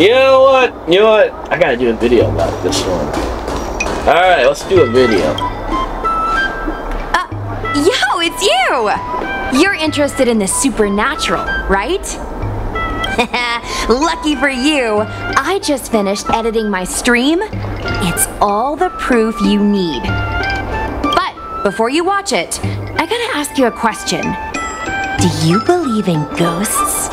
You know what? I gotta do a video about this one. Alright, let's do a video. Yo, it's you! You're interested in the supernatural, right? Lucky for you, I just finished editing my stream. It's all the proof you need. But before you watch it, I gotta ask you a question. Do you believe in ghosts?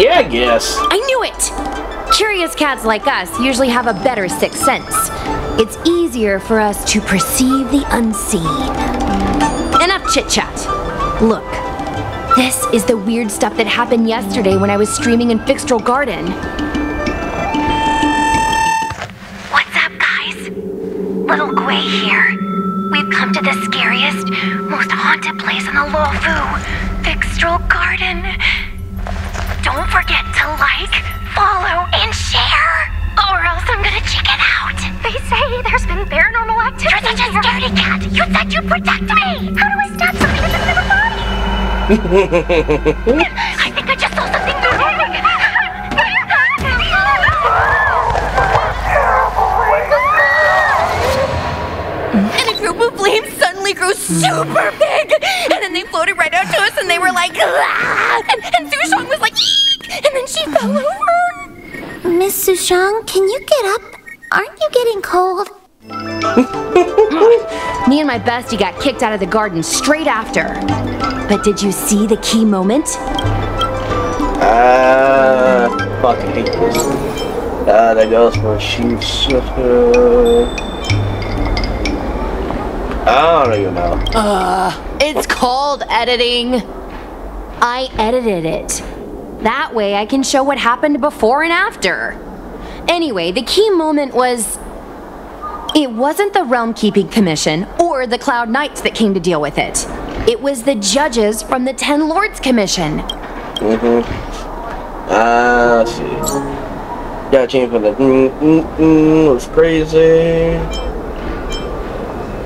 Yeah, I guess. I knew it! Curious cats like us usually have a better sixth sense. It's easier for us to perceive the unseen. Enough chit-chat. Look, this is the weird stuff that happened yesterday when I was streaming in Fixtral Garden. What's up, guys? Little Gui here. We've come to the scariest, most haunted place in the Loufu, Fixtral Garden. Don't forget to like, follow, and share, or else I'm gonna check it out. They say there's been paranormal activity. You're such a scaredy cat. You said you'd protect me. How do I stop something that's in my body? I think I just saw something moving. The flame suddenly grew super big, and then they floated right out to us, and they were like, ah! And Sushang was like, eek! And then she fell over. Miss Sushang, can you get up? Aren't you getting cold? Me and my bestie got kicked out of the garden straight after. But did you see the key moment? Fuck, I hate this. That goes for sheep suffer. I don't even know. It's called editing. I edited it. That way I can show what happened before and after. Anyway, the key moment was... It wasn't the Realm Keeping Commission or the Cloud Knights that came to deal with it. It was the judges from the Ten Lords Commission. Let's see. Gotta change from the it was crazy.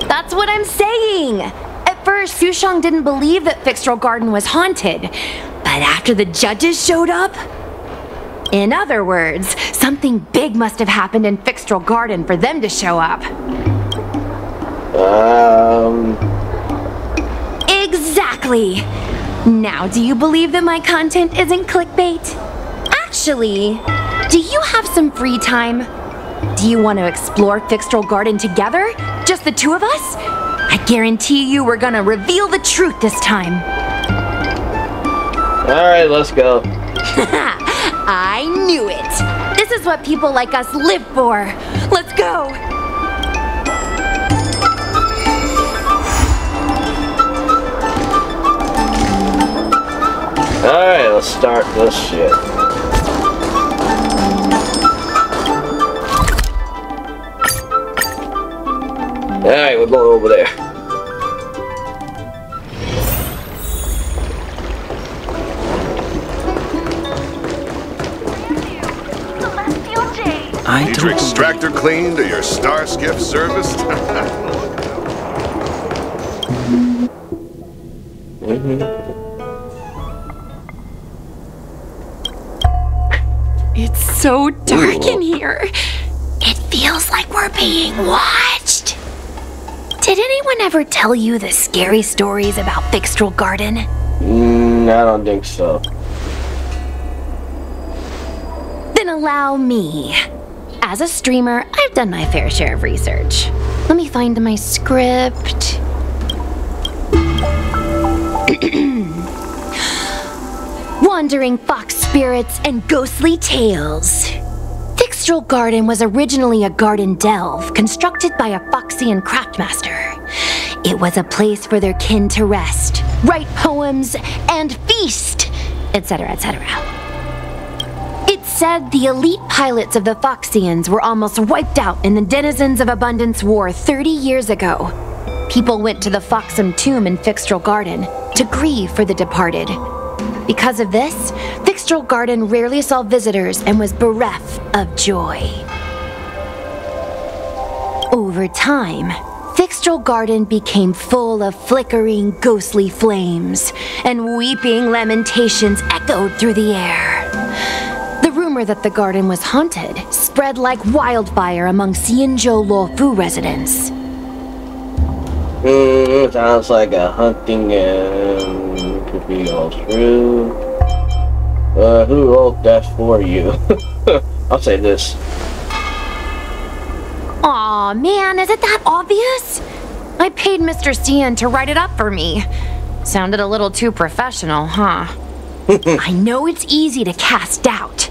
That's what I'm saying! At first, Sushang didn't believe that Fixtral Garden was haunted, but after the judges showed up... In other words, something big must have happened in Fixtral Garden for them to show up. Exactly! Now, do you believe that my content isn't clickbait? Actually, do you have some free time? Do you want to explore Fixtral Garden together? Just the two of us? I guarantee you we're gonna reveal the truth this time. Alright, let's go. I knew it. This is what people like us live for. Let's go. Alright, let's start this shit. Alright, we're going over there. Need your extractor cleaned or your star skiff serviced? It's so dark in here. It feels like we're being watched. Did anyone ever tell you the scary stories about Fixtral Garden? I don't think so. Then allow me. As a streamer, I've done my fair share of research. Let me find my script. Wandering fox spirits and ghostly tales. Fixtral Garden was originally a garden delve constructed by a Foxian craftmaster. It was a place for their kin to rest, write poems, and feast, etc., etc. It said the elite pilots of the Foxians were almost wiped out in the Denizens of Abundance War 30 years ago. People went to the Foxum tomb in Fixtral Garden to grieve for the departed. Because of this, Fixtral Garden rarely saw visitors and was bereft of joy. Over time, Fixtral Fixtral Garden became full of flickering, ghostly flames, and weeping lamentations echoed through the air. The rumor that the garden was haunted spread like wildfire among Xianzhou Loufu residents. Sounds like a hunting and could be all true. Who wrote that for you? I'll say this. Aw, man, is it that obvious? I paid Mr. Cian to write it up for me. Sounded a little too professional, huh? I know it's easy to cast doubt,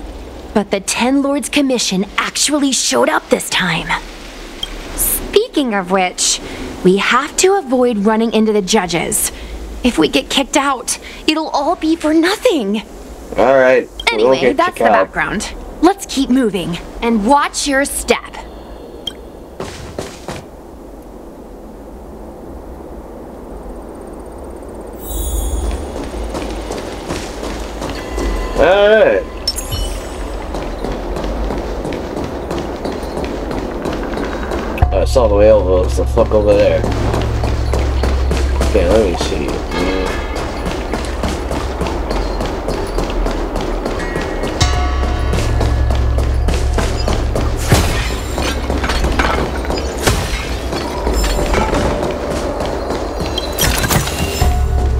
but the Ten Lords Commission actually showed up this time. Speaking of which, we have to avoid running into the judges. If we get kicked out, it'll all be for nothing. All right. Anyway, that's the background. Let's keep moving and watch your step. Alright. I saw the way over, it's the fuck over there. Okay, let me see.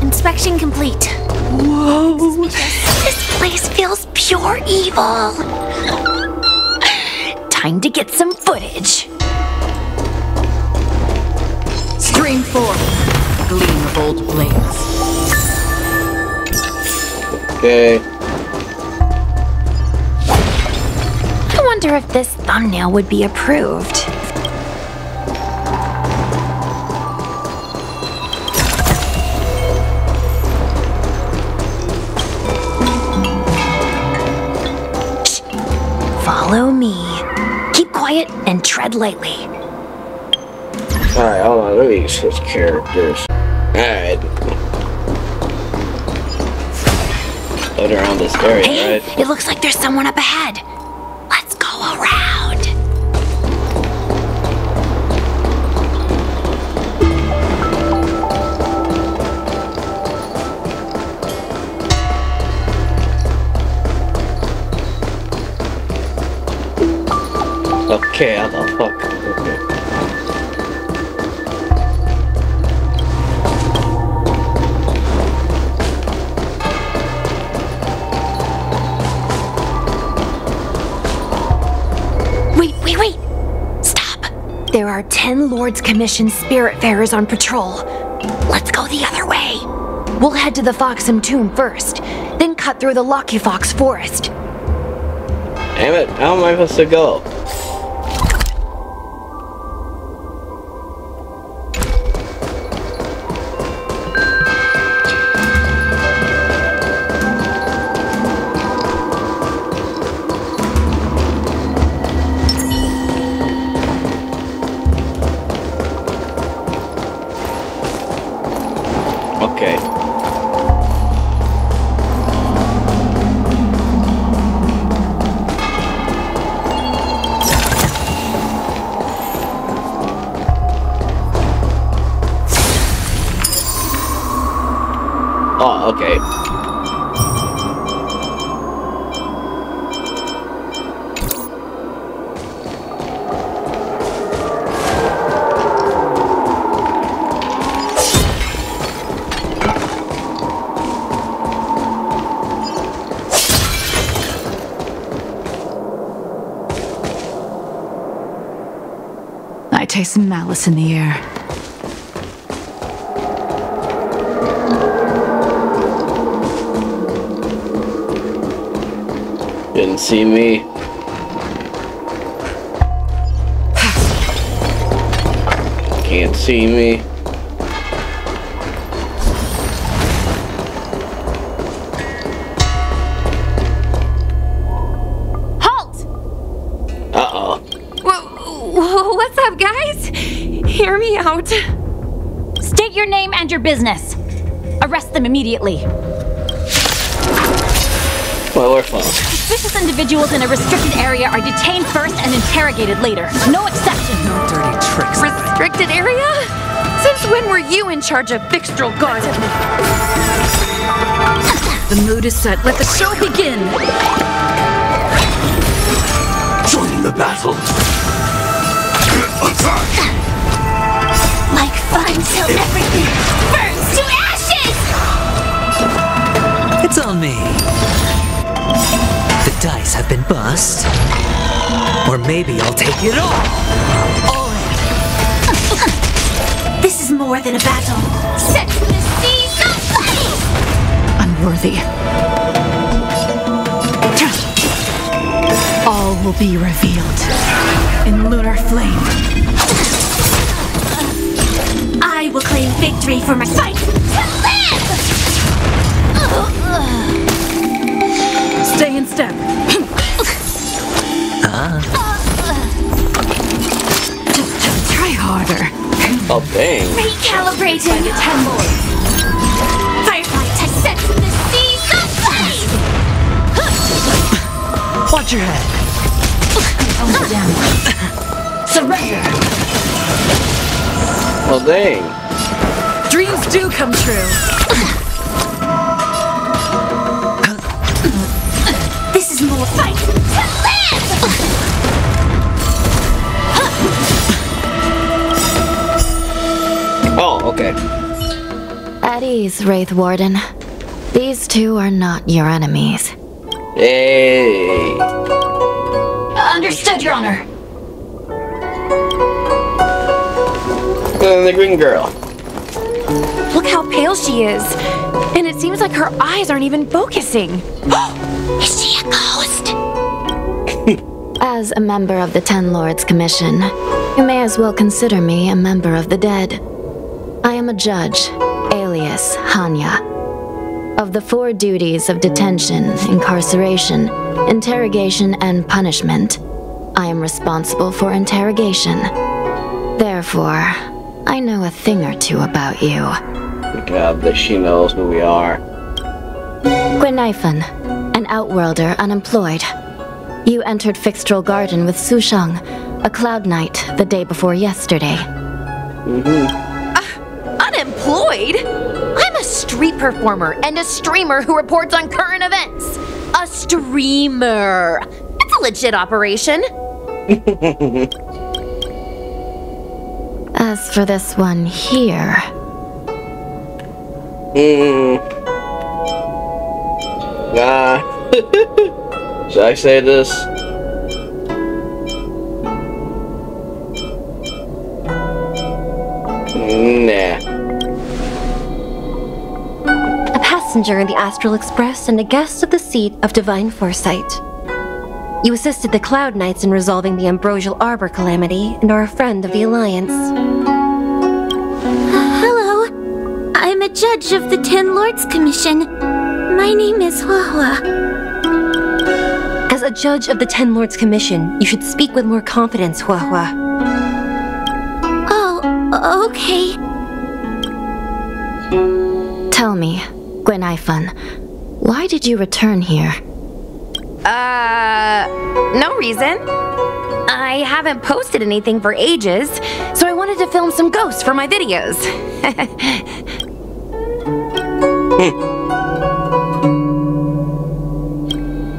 Inspection complete. Whoa! This place feels pure evil. Time to get some footage. Stream 4. Gleam of old flames. Okay. I wonder if this thumbnail would be approved. Follow me. Keep quiet and tread lightly. Alright, hold on. Let me switch characters. Alright. Load around this area, hey, right? It looks like there's someone up ahead. Let's go around. Okay, how the fuck? Okay. Wait! Stop! There are 10 Lords Commission Spiritfarers on patrol. Let's go the other way. We'll head to the Foxum tomb first, then cut through the Locky Fox forest. Damn it, how am I supposed to go? Taste malice in the air. Didn't see me. Can't see me. State your name and your business. Arrest them immediately. Well, suspicious individuals in a restricted area are detained first and interrogated later. No exceptions. No dirty tricks. Restricted area? Since when were you in charge of Fixtral Garden? The mood is set. Let the show begin! Join the battle! Attack! Like fire till everything burns to ashes! It's on me. The dice have been bust. Or maybe I'll take it all! This is more than a battle. Set to the seas of flames! Unworthy. All will be revealed in lunar flame. I will claim victory for my fight to live! Stay in step. Try harder. Oh, dang. Recalibrating. Firefight has set from the seas of flames! Watch your head. I'll go down. Surrender. Oh, dang. Dreams do come true. This is more fight to live! Oh, okay. At ease, Wraith Warden. These two are not your enemies. Hey. Understood, Your Honor. And the green girl. Look how pale she is. And it seems like her eyes aren't even focusing. Is she a ghost? As a member of the Ten Lords Commission, you may as well consider me a member of the dead. I am a judge, alias Hanya. Of the four duties of detention, incarceration, interrogation, and punishment, I am responsible for interrogation. Therefore, I know a thing or two about you. God, that she knows who we are. Guinaifen, an outworlder unemployed. You entered Fixtral Garden with Sushang, a Cloud Knight, the day before yesterday. Mm-hmm. Unemployed? I'm a street performer and a streamer who reports on current events. A streamer. It's a legit operation. As for this one here... Should I say this? Nah. Passenger in the Astral Express and a guest at the seat of Divine Foresight. You assisted the Cloud Knights in resolving the Ambrosial Arbor calamity and are a friend of the Alliance. Hello. I'm a judge of the Ten Lords Commission. My name is Huahua. As a judge of the Ten Lords Commission, you should speak with more confidence, Huahua. Oh, okay. Tell me. Guinaifen, why did you return here? No reason. I haven't posted anything for ages, so I wanted to film some ghosts for my videos.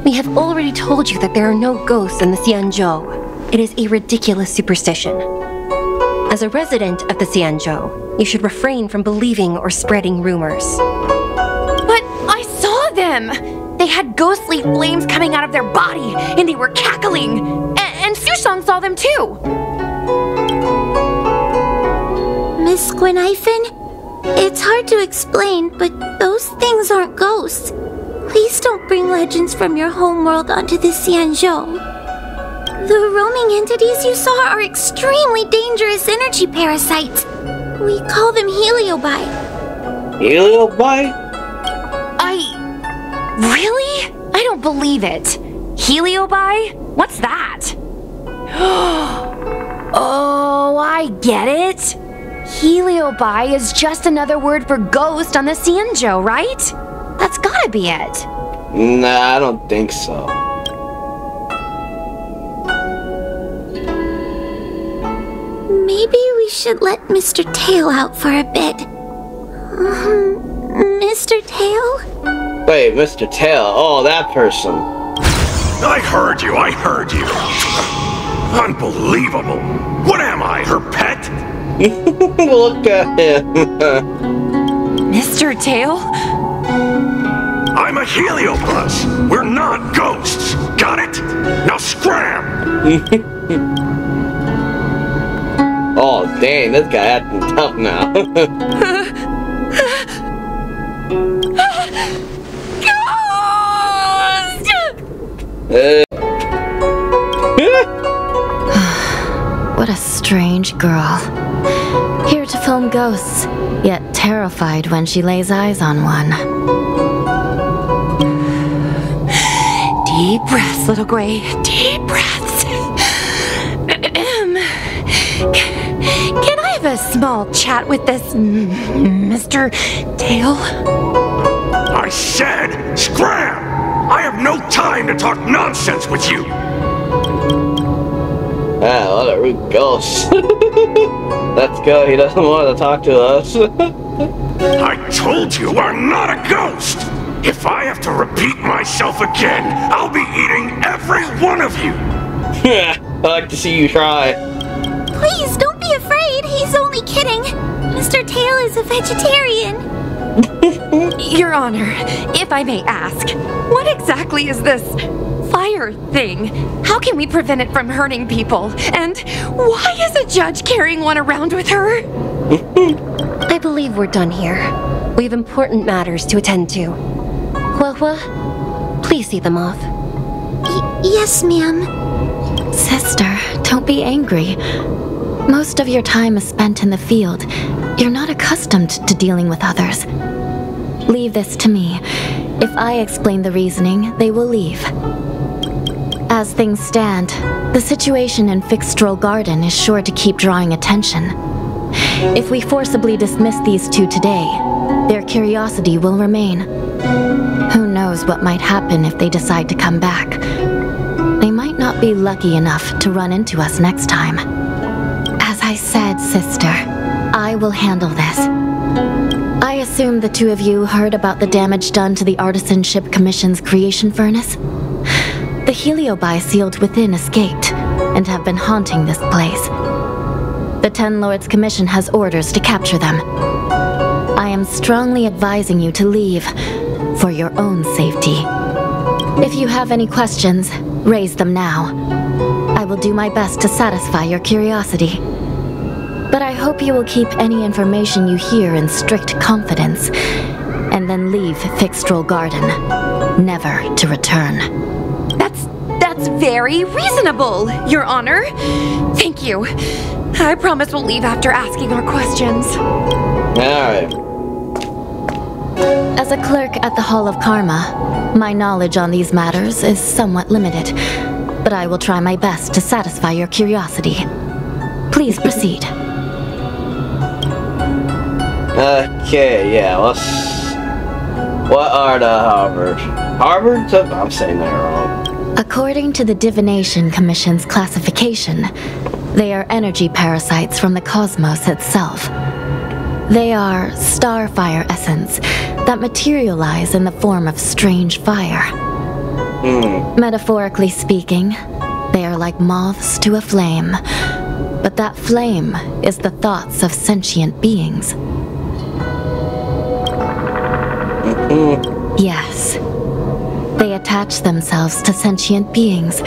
We have already told you that there are no ghosts in the Xianzhou. It is a ridiculous superstition. As a resident of the Xianzhou, you should refrain from believing or spreading rumors. They had ghostly flames coming out of their body, and they were cackling. And Sushang saw them too. Miss Guinaifen, it's hard to explain, but those things aren't ghosts. Please don't bring legends from your homeworld onto the Xianzhou. The roaming entities you saw are extremely dangerous energy parasites. We call them Heliobi. Heliobi? Really? I don't believe it. Heliobi? What's that? Oh, I get it. Heliobi is just another word for ghost on the Xianzhou, right? That's gotta be it. Nah, I don't think so. Maybe we should let Mr. Tail out for a bit. Mr. Tail? Wait, Mr. Tail? Oh, that person. I heard you. Unbelievable. What am I, her pet? Look at him. Mr. Tail? I'm a Helioplus. We're not ghosts. Got it? Now scram! Oh, dang, this guy acting tough now. Ghost! What a strange girl. Here to film ghosts, yet terrified when she lays eyes on one. Deep breaths, little Gray. Deep breaths. Can I have a small chat with this Mr. Tail? I said, scram! I have no time to talk nonsense with you! Ah, what a rude ghost. Let's go, he doesn't want to talk to us. I told you I'm not a ghost! If I have to repeat myself again, I'll be eating every one of you! Yeah, I'd like to see you try. Please, don't be afraid. He's only kidding. Mr. Tail is a vegetarian. Your Honor, if I may ask, what exactly is this fire thing? How can we prevent it from hurting people? And why is a judge carrying one around with her? I believe we're done here. We have important matters to attend to. Huahua, please see them off. Yes, ma'am. Sister, don't be angry. Most of your time is spent in the field. You're not accustomed to dealing with others. Leave this to me. If I explain the reasoning, they will leave. As things stand, the situation in Fixtral Garden is sure to keep drawing attention. If we forcibly dismiss these two today, their curiosity will remain. Who knows what might happen if they decide to come back. They might not be lucky enough to run into us next time. I said, sister, I will handle this. I assume the two of you heard about the damage done to the Artisanship Commission's creation furnace? The Heliobi sealed within escaped, and have been haunting this place. The Ten Lords Commission has orders to capture them. I am strongly advising you to leave, for your own safety. If you have any questions, raise them now. I will do my best to satisfy your curiosity. But I hope you will keep any information you hear in strict confidence, and then leave Fixtral Garden, never to return. That's very reasonable, Your Honor. Thank you. I promise we'll leave after asking our questions. Alright. As a clerk at the Hall of Karma, my knowledge on these matters is somewhat limited, but I will try my best to satisfy your curiosity. Please proceed. Okay, yeah, what are the Harvards? I'm saying that wrong. According to the Divination Commission's classification, they are energy parasites from the cosmos itself. They are starfire essence that materialize in the form of strange fire. Metaphorically speaking, they are like moths to a flame, but that flame is the thoughts of sentient beings. Yes. They attach themselves to sentient beings,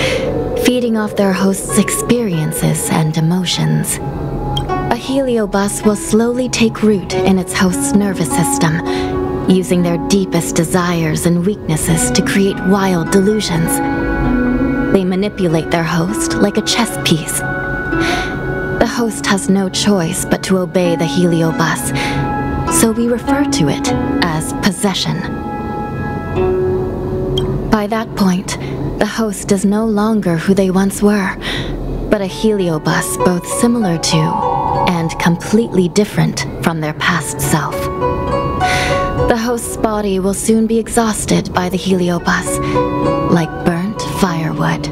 feeding off their host's experiences and emotions. A Heliobus will slowly take root in its host's nervous system, using their deepest desires and weaknesses to create wild delusions. They manipulate their host like a chess piece. The host has no choice but to obey the Heliobus, so we refer to it as possession. By that point, the host is no longer who they once were, but a Heliobus both similar to and completely different from their past self. The host's body will soon be exhausted by the Heliobus, like burnt firewood.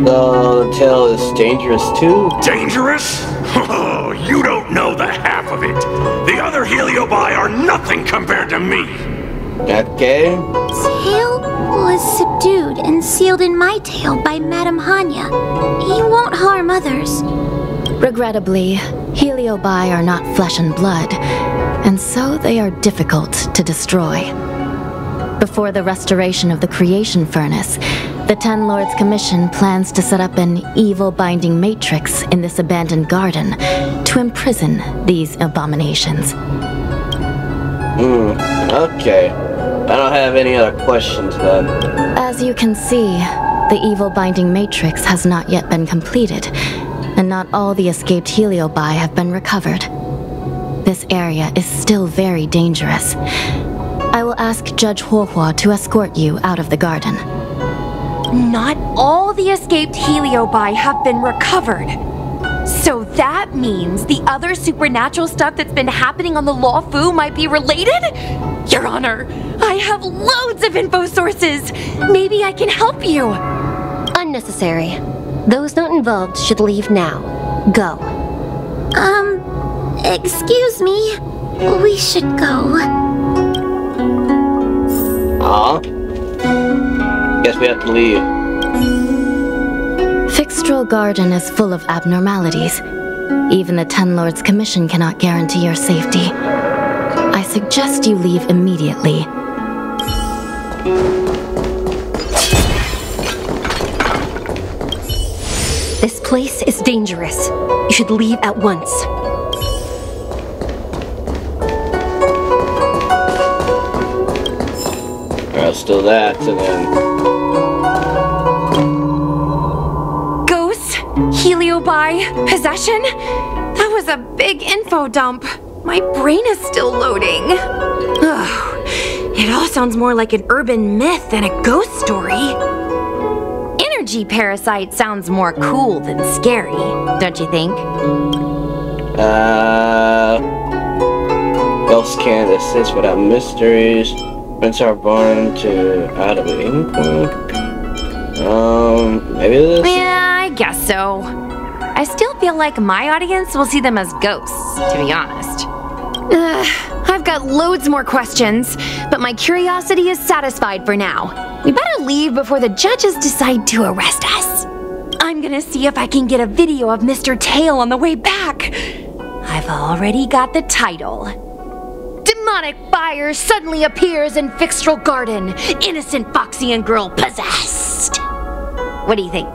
No, Tail is dangerous too. Dangerous? Oh, you don't know the half of it. The other Heliobi are nothing compared to me. Okay. Tail was subdued and sealed in my tail by Madam Hanya. He won't harm others. Regrettably, Heliobi are not flesh and blood, and so they are difficult to destroy. Before the restoration of the creation furnace, the Ten Lords Commission plans to set up an evil binding matrix in this abandoned garden to imprison these abominations. Okay. I don't have any other questions then. As you can see, the evil binding matrix has not yet been completed, and not all the escaped Heliobi have been recovered. This area is still very dangerous. I will ask Judge Huahua to escort you out of the garden. Not all the escaped Heliobi have been recovered. So that means the other supernatural stuff that's been happening on the Loufu might be related? Your Honor, I have loads of info sources. Maybe I can help you. Unnecessary. Those not involved should leave now. Go. Excuse me. We should go. Guess we have to leave. Fixtral Garden is full of abnormalities. Even the Ten Lords Commission cannot guarantee your safety. I suggest you leave immediately. This place is dangerous. You should leave at once. I'll steal that and then... Ghosts? Heliobi? Possession? That was a big info dump. My brain is still loading. Ugh. It all sounds more like an urban myth than a ghost story. Energy parasite sounds more cool than scary, don't you think? Else can't assist without mysteries. Prince are born to out of ink. Maybe this. Yeah, I guess so. I still feel like my audience will see them as ghosts, to be honest. I've got loads more questions, but my curiosity is satisfied for now. We better leave before the judges decide to arrest us. I'm gonna see if I can get a video of Mr. Tail on the way back. I've already got the title. Demonic fire suddenly appears in Fixtral Garden. Innocent Foxian girl possessed. What do you think?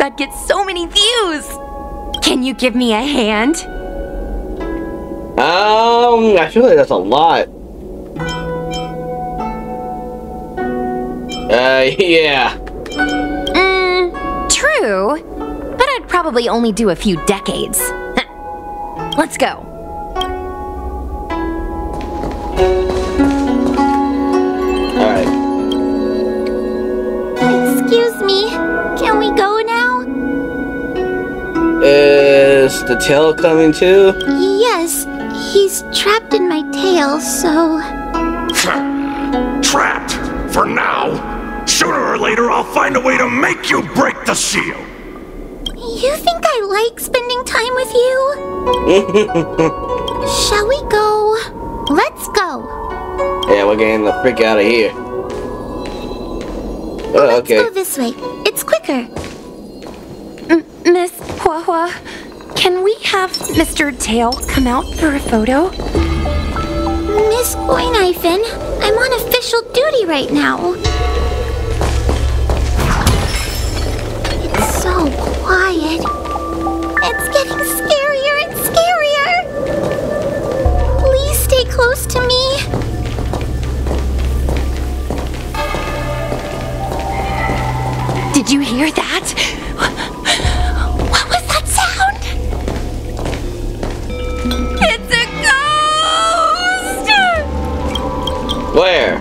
That gets so many views. Can you give me a hand? I feel like that's a lot. Yeah. True. But I'd probably only do a few decades. Let's go. Alright. Excuse me. Can we go now? Is the tail coming too? Yes. He's trapped in my tail, so... Trapped? For now? Sooner or later, I'll find a way to make you break the seal! You think I like spending time with you? Shall we go? Let's go! Yeah, we're getting the frick out of here. Oh, okay. Let's go this way. It's quicker. Miss Huahua, can we have Mr. Tail come out for a photo? Miss Guinaifen, I'm on official duty right now. So quiet. It's getting scarier and scarier. Please stay close to me. Did you hear that? What was that sound? It's a ghost! Where?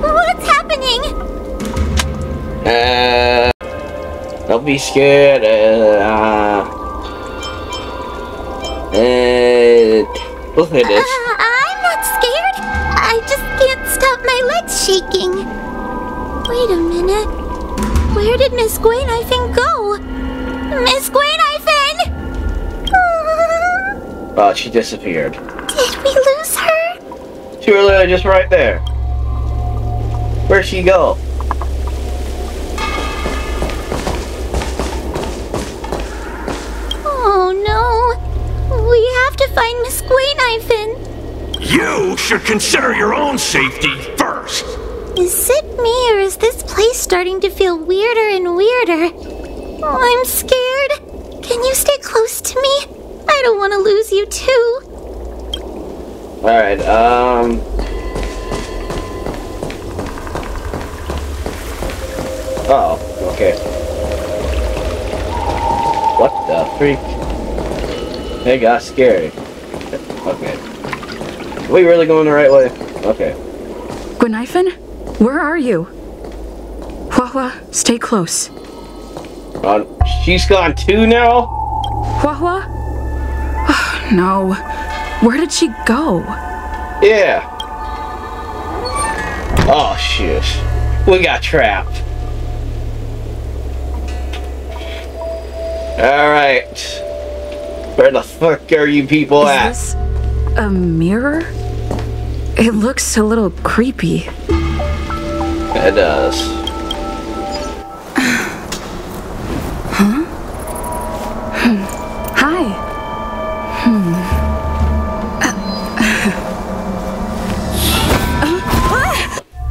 What's happening? Don't be scared. Look at this. I'm not scared. I just can't stop my legs shaking. Wait a minute. Where did Miss Guinaifen go? Miss Guinaifen! Oh, she disappeared. Did we lose her? She was literally just right there. Where'd she go? Oh no! We have to find Miss Guinaifen! You should consider your own safety first! Is it me or is this place starting to feel weirder and weirder? Oh, I'm scared! Can you stay close to me? I don't want to lose you too! Alright, oh, okay. What the freak? It got scary. Okay. Are we really going the right way? Okay. Guinaifen? Where are you? Huahua, stay close. She's gone too now? Huahua? Oh, no. Where did she go? Yeah. Oh, shit. We got trapped. Alright. Where the fuck are you people at? Is this a mirror? It looks a little creepy. It does. Huh? Hmm. Hi. Hmm.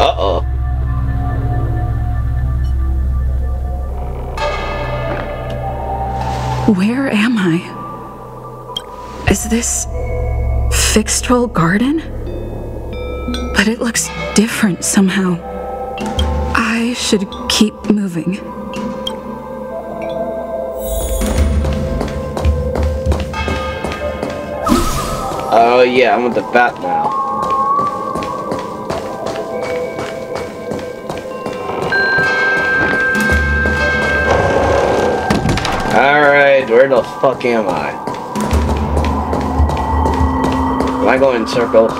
Uh-oh. Where am I? Is this Fixtral Garden? But it looks different somehow. I should keep moving. Oh yeah, I'm with the bat now. Alright, where the fuck am I? Am I going in circles?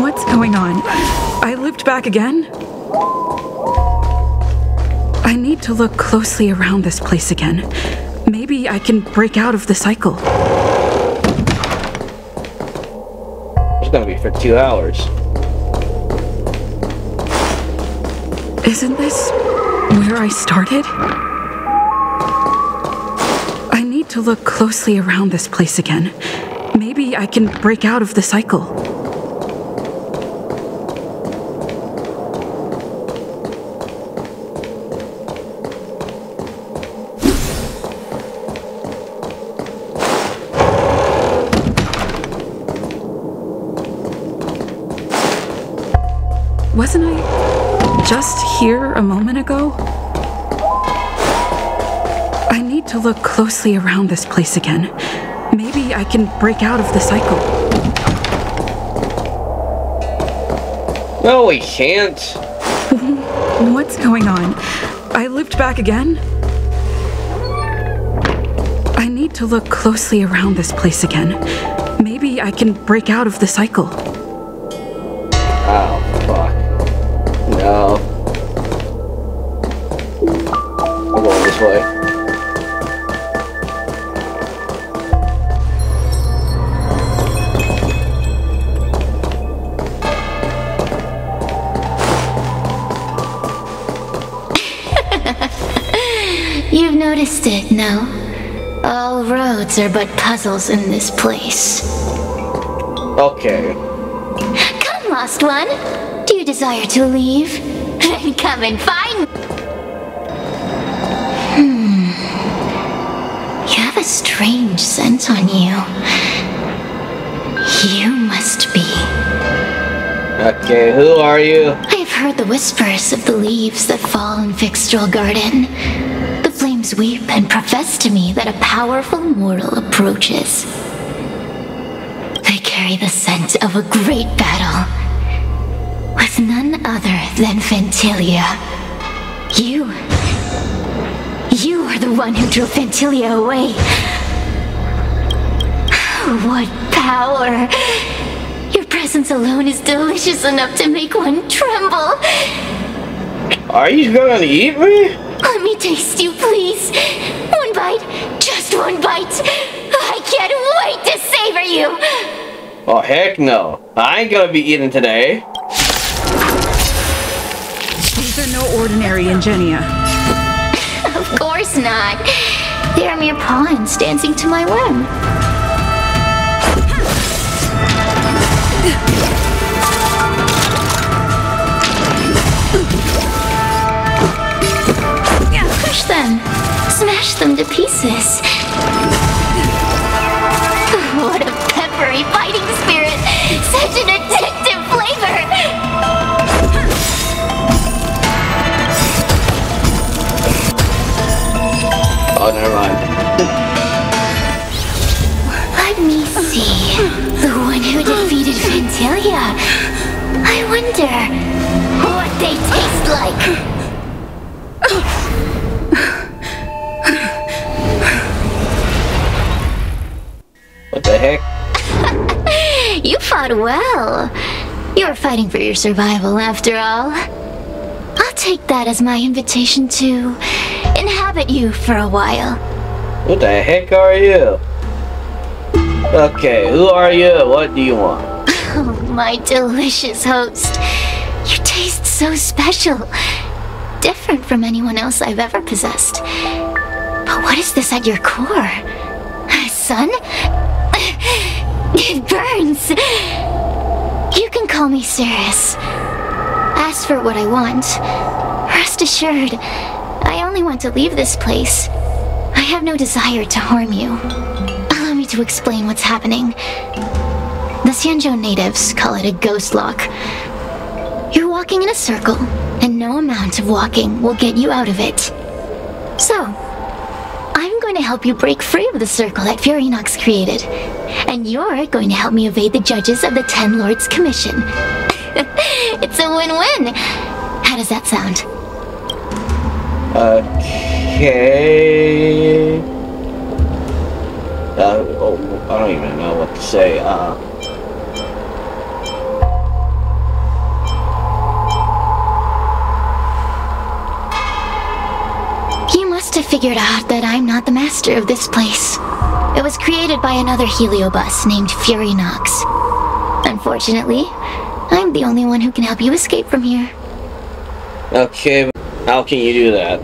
What's going on? I looped back again? I need to look closely around this place again. Maybe I can break out of the cycle. It's gonna be for 2 hours. Isn't this where I started? I need to look closely around this place again. Maybe I can break out of the cycle. Wasn't I just here a moment ago? I need to look closely around this place again. Maybe I can break out of the cycle. No, we can't. What's going on? I looped back again? I need to look closely around this place again. Maybe I can break out of the cycle. Wow. No. I'm going this way. You've noticed it, no? All roads are but puzzles in this place. Okay. Come, lost one! Do you desire to leave? Then come and find me. You have a strange scent on you. You must be. Okay, who are you? I have heard the whispers of the leaves that fall in Fixtral Garden. The flames weep and profess to me that a powerful mortal approaches. They carry the scent of a great battle. With none other than Phantylia. You are the one who drove Phantylia away. What power! Your presence alone is delicious enough to make one tremble. Are you gonna eat me? Let me taste you, please. One bite. Just one bite. I can't wait to savor you. Oh, heck no. I ain't gonna be eating today. These are no ordinary Ingenia. Of course not. They are mere pawns dancing to my whim. Push them. Smash them to pieces. What a peppery fighting spirit! Such an addictive flavor! Oh, never mind. Let me see. The one who defeated Phantylia. I wonder what they taste like. What the heck? You fought well. You were fighting for your survival, after all. I'll take that as my invitation to inhabit you for a while. What the heck are you? Okay, who are you? What do you want? Oh, my delicious host. You taste so special. Different from anyone else I've ever possessed. But what is this at your core? Sun? It burns! You can call me Cirrus. Ask for what I want. Rest assured, I only want to leave this place. I have no desire to harm you. Allow me to explain what's happening. The Xianzhou natives call it a ghost lock. You're walking in a circle, and no amount of walking will get you out of it. So, I'm going to help you break free of the circle that Furinox created. And you're going to help me evade the judges of the Ten Lords Commission. It's a win-win. How does that sound? Okay. Oh, I don't even know what to say. You must have figured out that I'm not the master of this place. It was created by another Heliobus named Furinox. Unfortunately, I'm the only one who can help you escape from here. Okay, how can you do that?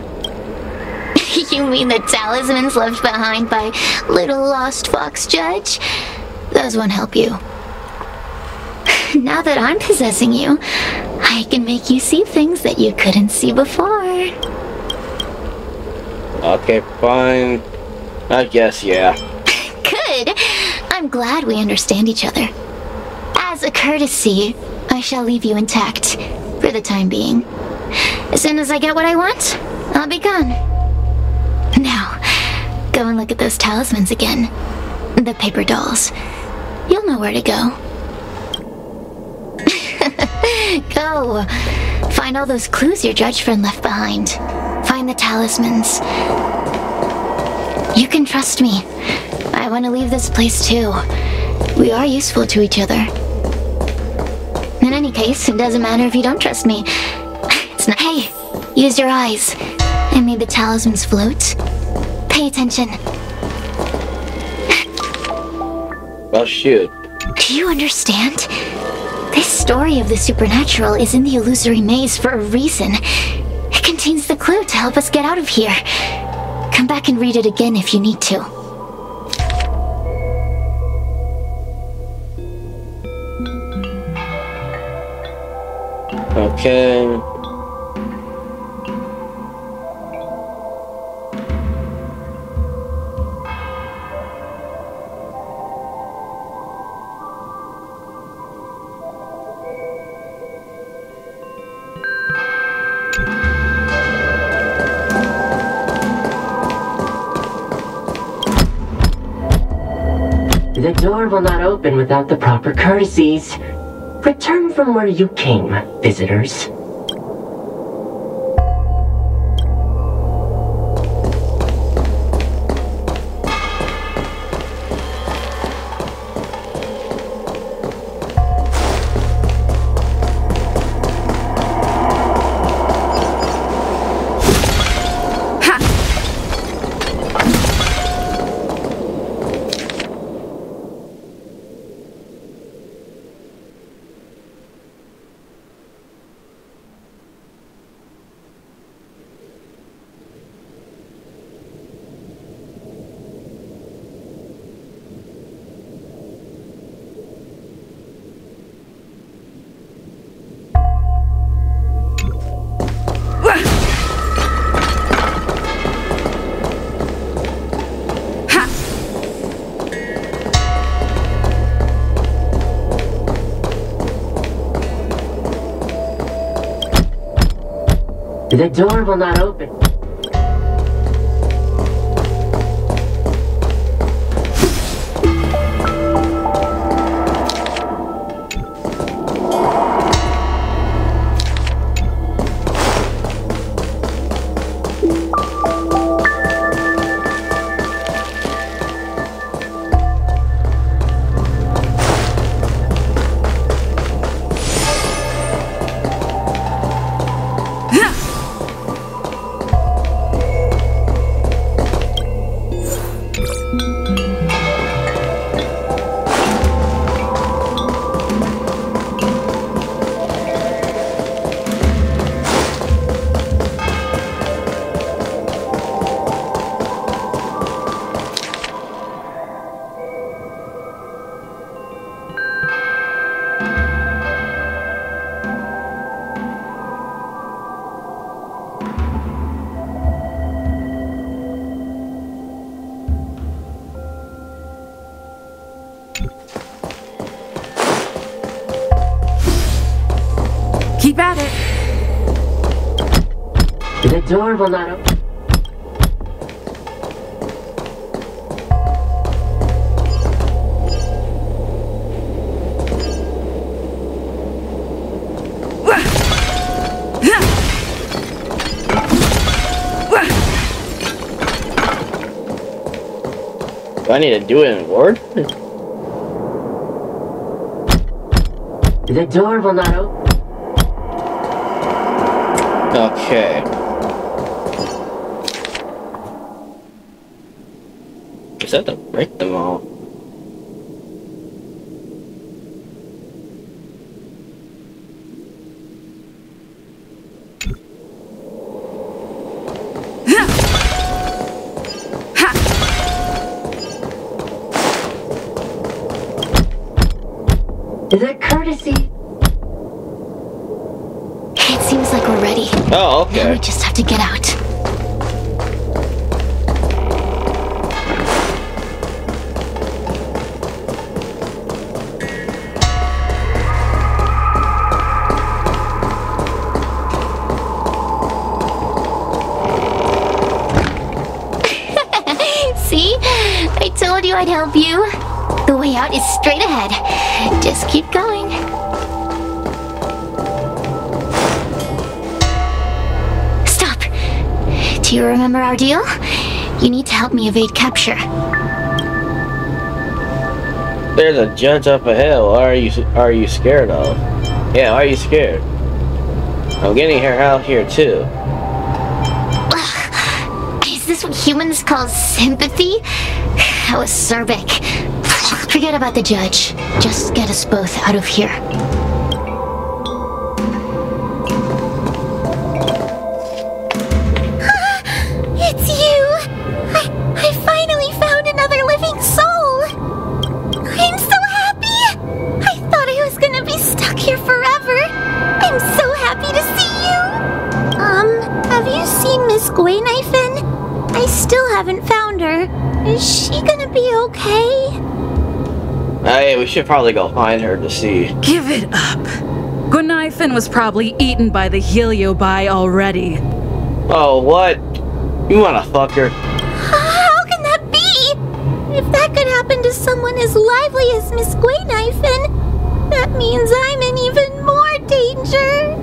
You mean the talismans left behind by little lost fox judge? Those won't help you. Now that I'm possessing you, I can make you see things that you couldn't see before. Okay, fine. I guess, yeah. Good! I'm glad we understand each other. As a courtesy, I shall leave you intact, for the time being. As soon as I get what I want, I'll be gone. Now, go and look at those talismans again. The paper dolls. You'll know where to go. Go! Find all those clues your judge friend left behind. Find the talismans. You can trust me. I want to leave this place too. We are useful to each other. In any case, it doesn't matter if you don't trust me. It's not. Hey, use your eyes. I made the talismans float. Pay attention. Well, shoot. Do you understand? This story of the supernatural is in the illusory maze for a reason. It contains the clue to help us get out of here. Come back and read it again if you need to. Okay. The door will not open without the proper courtesies. Return from where you came, visitors. The door will not open. The door will not open. Do I need to do it in word? The door will not open. Okay. I have to break them all. The courtesy. It seems like we're ready. Oh, okay. Now we just have to get out. I'd help you. The way out is straight ahead. Just keep going. Stop. Do you remember our deal? You need to help me evade capture. There's a judge up a hill. Are you scared of? Yeah, are you scared? I'm getting her out here too. Is this what humans call sympathy? How acerbic. Forget about the judge. Just get us both out of here. It's you! I finally found another living soul! I'm so happy! I thought I was gonna be stuck here forever! I'm so happy to see you! Have you seen Miss Guinaifen? I still haven't found her. Is she gonna be okay? Hey, we should probably go find her to see. Give it up. Guinaifen was probably eaten by the Heliobi already. Oh, what? You wanna fuck her? How can that be? If that could happen to someone as lively as Miss Guinaifen, that means I'm in even more danger.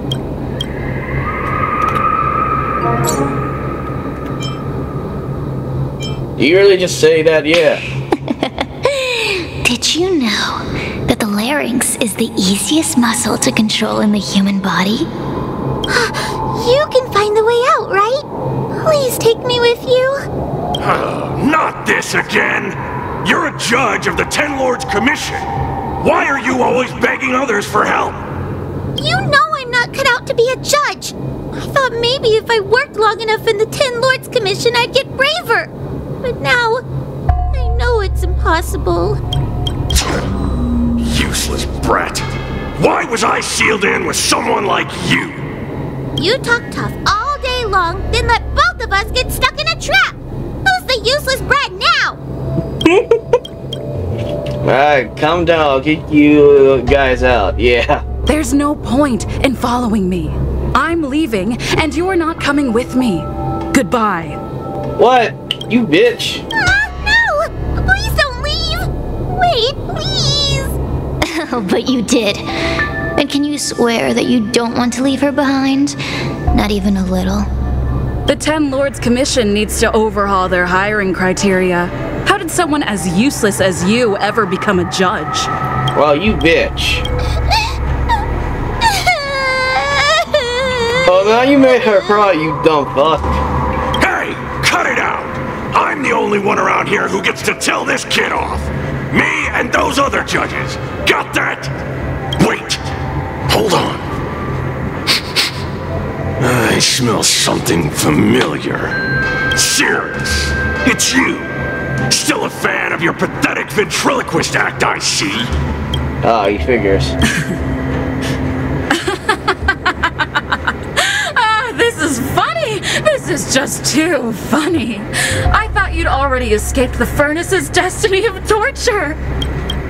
You really just say that, yeah. Did you know that the larynx is the easiest muscle to control in the human body? You can find the way out, right? Please take me with you. Not this again! You're a judge of the Ten Lords Commission. Why are you always begging others for help? You know I'm not cut out to be a judge. I thought maybe if I worked long enough in the Ten Lords Commission, I'd get braver. But now, I know it's impossible. Useless brat. Why was I sealed in with someone like you? You talk tough all day long, then let both of us get stuck in a trap. Who's the useless brat now? Alright, calm down. I'll get you guys out. Yeah. There's no point in following me. I'm leaving, and you're not coming with me. Goodbye. What? You bitch. No! Please don't leave! Wait, please! Oh, but you did. And can you swear that you don't want to leave her behind? Not even a little. The Ten Lords Commission needs to overhaul their hiring criteria. How did someone as useless as you ever become a judge? Well, you bitch. Oh, now you made her cry, you dumb fuck. Hey, cut it out! I'm the only one around here who gets to tell this kid off. Me and those other judges. Got that? Wait. Hold on. I smell something familiar. Cirrus, it's you. Still a fan of your pathetic ventriloquist act, I see. Oh, he figures. This is just too funny. I thought you'd already escaped the furnace's destiny of torture.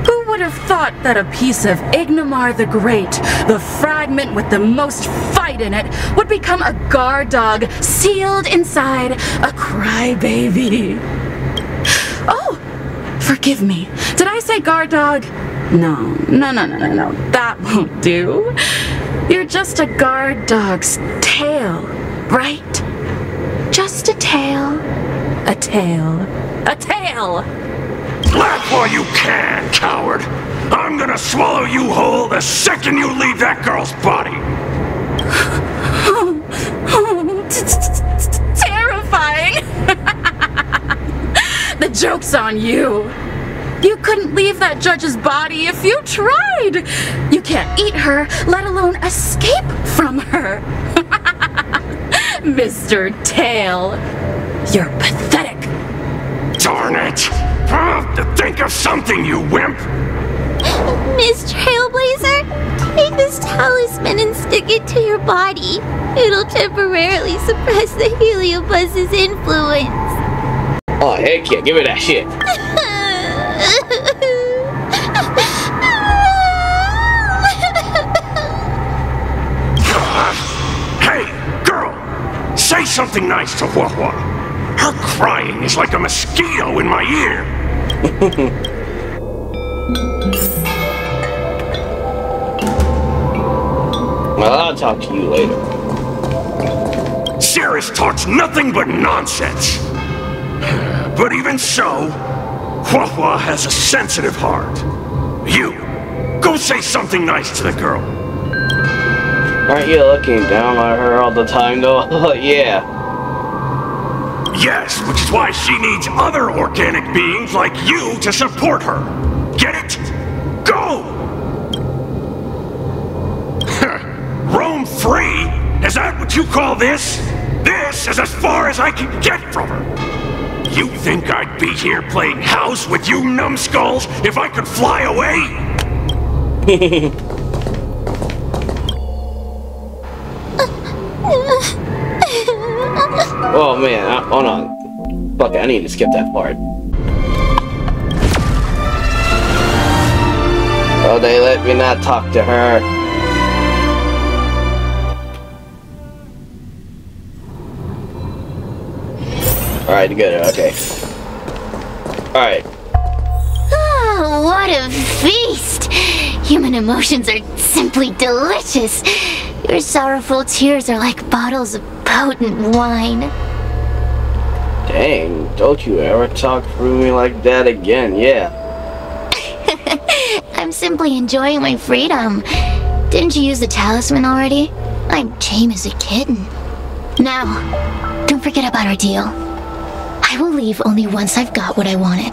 Who would have thought that a piece of Ignamar the Great, the fragment with the most fight in it, would become a guard dog sealed inside a crybaby? Oh, forgive me. Did I say guard dog? No. That won't do. You're just a guard dog's tail, right? Just a tail, a tail, a tail! Laugh while you can, coward! I'm gonna swallow you whole the second you leave that girl's body! Terrifying! The joke's on you! You couldn't leave that judge's body if you tried! You can't eat her, let alone escape from her! Mr. Tail, you're pathetic. Darn it! Think of something, you wimp! Miss Trailblazer, take this talisman and stick it to your body. It'll temporarily suppress the Heliobus's influence. Oh, heck yeah, give me that shit. Say something nice to Huahua. Her crying is like a mosquito in my ear. Well, I'll talk to you later. Cirrus talks nothing but nonsense. But even so, Huahua has a sensitive heart. You, go say something nice to the girl. Aren't you looking down at her all the time, though? Yeah. Yes, which is why she needs other organic beings like you to support her. Get it? Go! Roam free? Is that what you call this? This is as far as I can get from her. You think I'd be here playing house with you numbskulls if I could fly away? Oh man, hold on. Fuck it, I need to skip that part. Oh, they let me not talk to her. Alright, good, okay. Alright. Oh, what a feast! Human emotions are simply delicious. Your sorrowful tears are like bottles of potent wine. Dang, don't you ever talk through me like that again, yeah. I'm simply enjoying my freedom. Didn't you use the talisman already? I'm tame as a kitten. Now, don't forget about our deal. I will leave only once I've got what I wanted.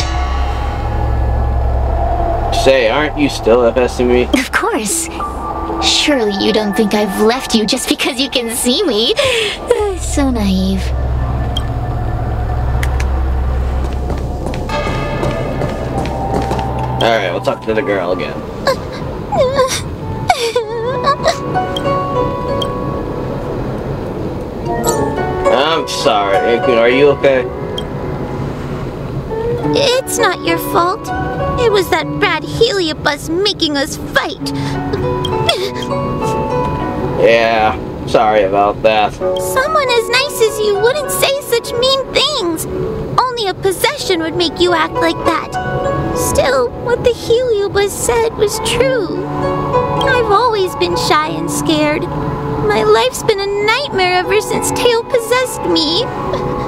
Say, aren't you still FSing me? Of course. Surely you don't think I've left you just because you can see me. So naive. Alright, we'll talk to the girl again. I'm sorry, Ikun, are you okay? It's not your fault. It was that bad Heliobus making us fight. Yeah. Sorry about that. Someone as nice as you wouldn't say such mean things. Only a possession would make you act like that. Still, what the Helioplus said was true. I've always been shy and scared. My life's been a nightmare ever since Tail possessed me.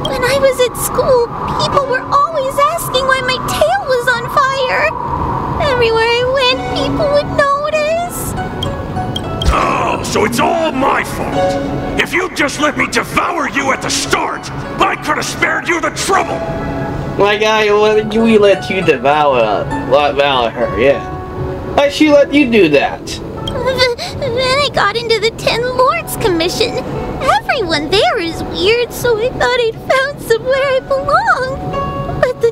When I was at school, people were always asking why my tail was on fire. Everywhere I went, people would notice. Oh, so it's all my fault. If you'd just let me devour you at the start, I could have spared you the trouble. My guy, we let you devour her, yeah. Why she let you do that? Then I got into the Ten Lords Commission. Everyone there is weird, so I thought I'd found somewhere I belong. But the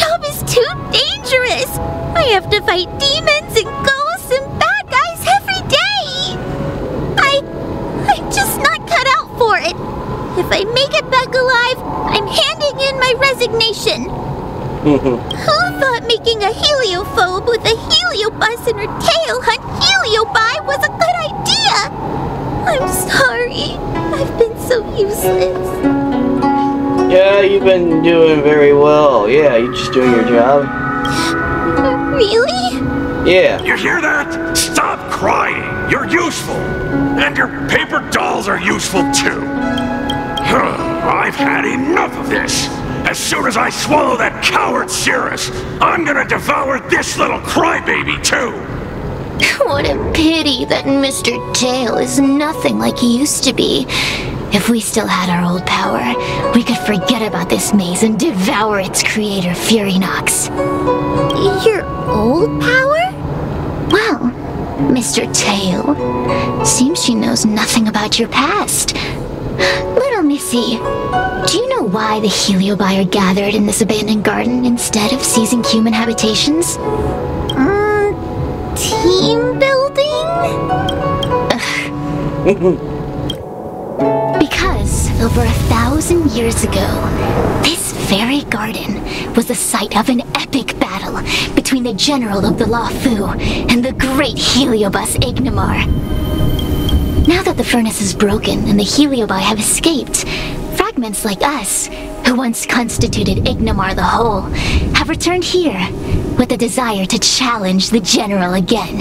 job is too dangerous. I have to fight demons and ghosts and bad guys every day. I'm just not cut out for it. If I make it back alive, I'm handing in my resignation. Who thought making a heliophobe with a heliobus in her tail hunt heliobi was a good idea? I'm sorry. I've been so useless. Yeah, you've been doing very well. Yeah, you're just doing your job. Really? Yeah. You hear that? Stop crying. You're useful. And your paper dolls are useful too. I've had enough of this. As soon as I swallow that coward Cirrus, I'm gonna devour this little crybaby too! What a pity that Mr. Tail is nothing like he used to be. If we still had our old power, we could forget about this maze and devour its creator, Furinox. Your old power? Well, Mr. Tail, seems she knows nothing about your past. Little Missy, do you know why the Heliobi are gathered in this abandoned garden instead of seizing human habitations? Team building? Because over 1,000 years ago, this very garden was the site of an epic battle between the general of the Loufu and the great Heliobus Ignamar. Now that the furnace is broken and the Heliobi have escaped, fragments like us, who once constituted Ignamar the Whole, have returned here with the desire to challenge the General again.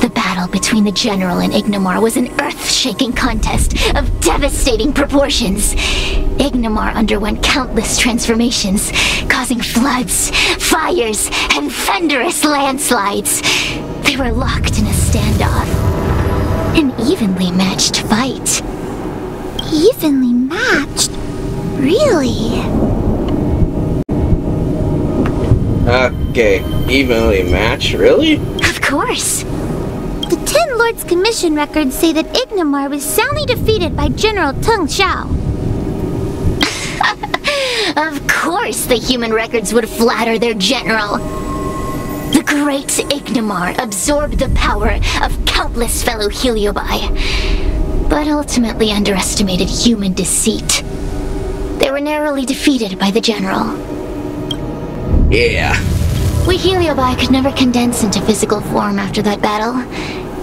The battle between the General and Ignamar was an earth-shaking contest of devastating proportions. Ignamar underwent countless transformations, causing floods, fires, and thunderous landslides. They were locked in a standoff. An evenly matched fight. Evenly matched? Really? Okay, evenly matched, really? Of course! The Ten Lords Commission records say that Ignamar was soundly defeated by General Teng Xiao. Of course the human records would flatter their general. The great Ignamar absorbed the power of countless fellow Heliobi, but ultimately underestimated human deceit. They were narrowly defeated by the General. Yeah. We Heliobi could never condense into physical form after that battle.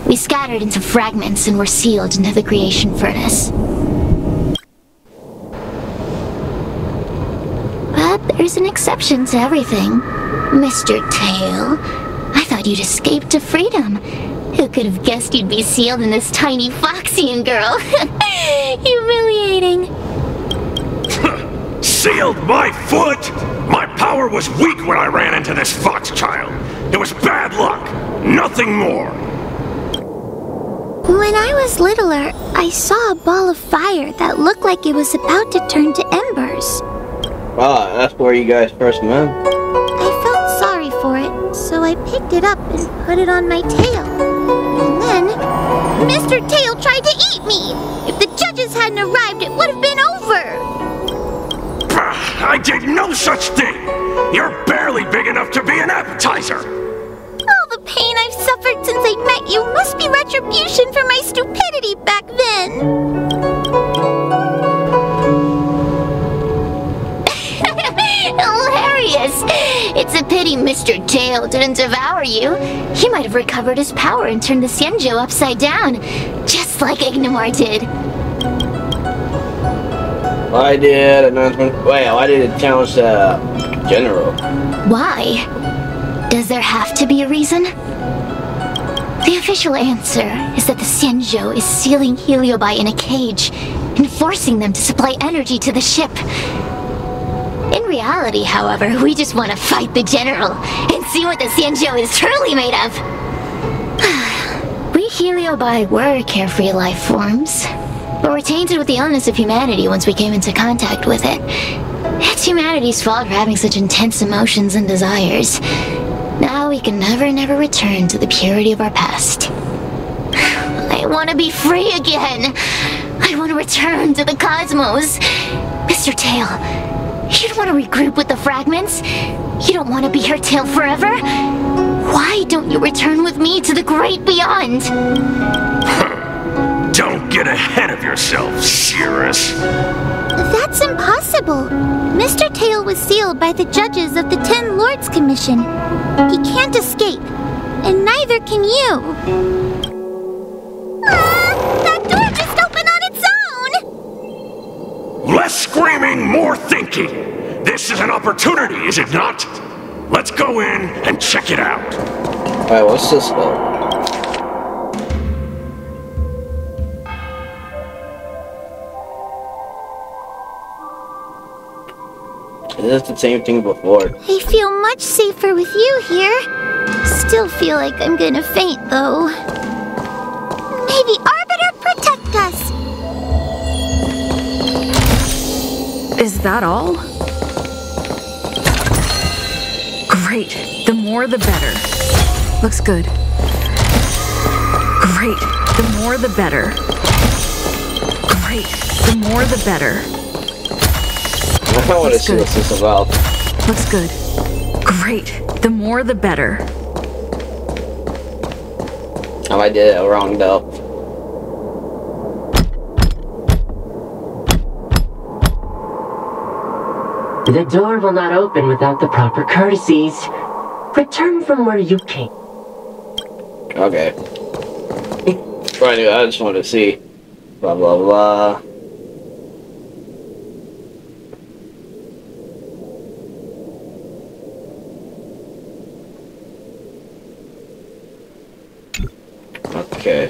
We scattered into fragments and were sealed into the creation furnace. But there's an exception to everything. Mr. Tail, I thought you'd escaped to freedom. Who could have guessed you'd be sealed in this tiny Foxian girl? Humiliating. Sealed my foot? My power was weak when I ran into this fox child. It was bad luck, nothing more. When I was littler, I saw a ball of fire that looked like it was about to turn to embers. Ah, that's where you guys first met. So I picked it up and put it on my tail. And then, Mr. Tail tried to eat me! If the judges hadn't arrived, it would have been over! Bah, I did no such thing! You're barely big enough to be an appetizer! All the pain I've suffered since I met you must be retribution for my stupidity back then! Hilarious! It's a pity Mr. Tail didn't devour you, he might have recovered his power and turned the Xianzhou upside down, just like Ignamar did. I did announcement. Well, I didn't challenge the general. Why? Does there have to be a reason? The official answer is that the Xianzhou is sealing Heliobi in a cage and forcing them to supply energy to the ship. In reality, however, we just want to fight the general and see what the Xianzhou is truly made of. We Heliobi were carefree life forms, but were tainted with the illness of humanity once we came into contact with it. It's humanity's fault for having such intense emotions and desires. Now we can never return to the purity of our past. I want to be free again! I want to return to the cosmos! Mr. Tail, you don't want to regroup with the fragments? You don't want to be her tail forever? Why don't you return with me to the great beyond? Don't get ahead of yourself, Cirrus. That's impossible. Mr. Tail was sealed by the judges of the Ten Lords Commission. He can't escape, and neither can you. Ah! That door just opened on its own! Less screaming, more thinking. This is an opportunity, is it not? Let's go in and check it out. Alright, what's this though? Is this the same thing before? I feel much safer with you here. Still feel like I'm gonna faint, though. May the Arbiter protect us! Is that all? Great. The more, the better. Looks good. Great. The more, the better. Great. The more, the better. I want to see what this is about. Looks good. Great. The more, the better. Oh, I did it wrong, though. The door will not open without the proper courtesies. Return from where you came. Okay. Right, dude, I just want to see. Blah, blah, blah. Okay.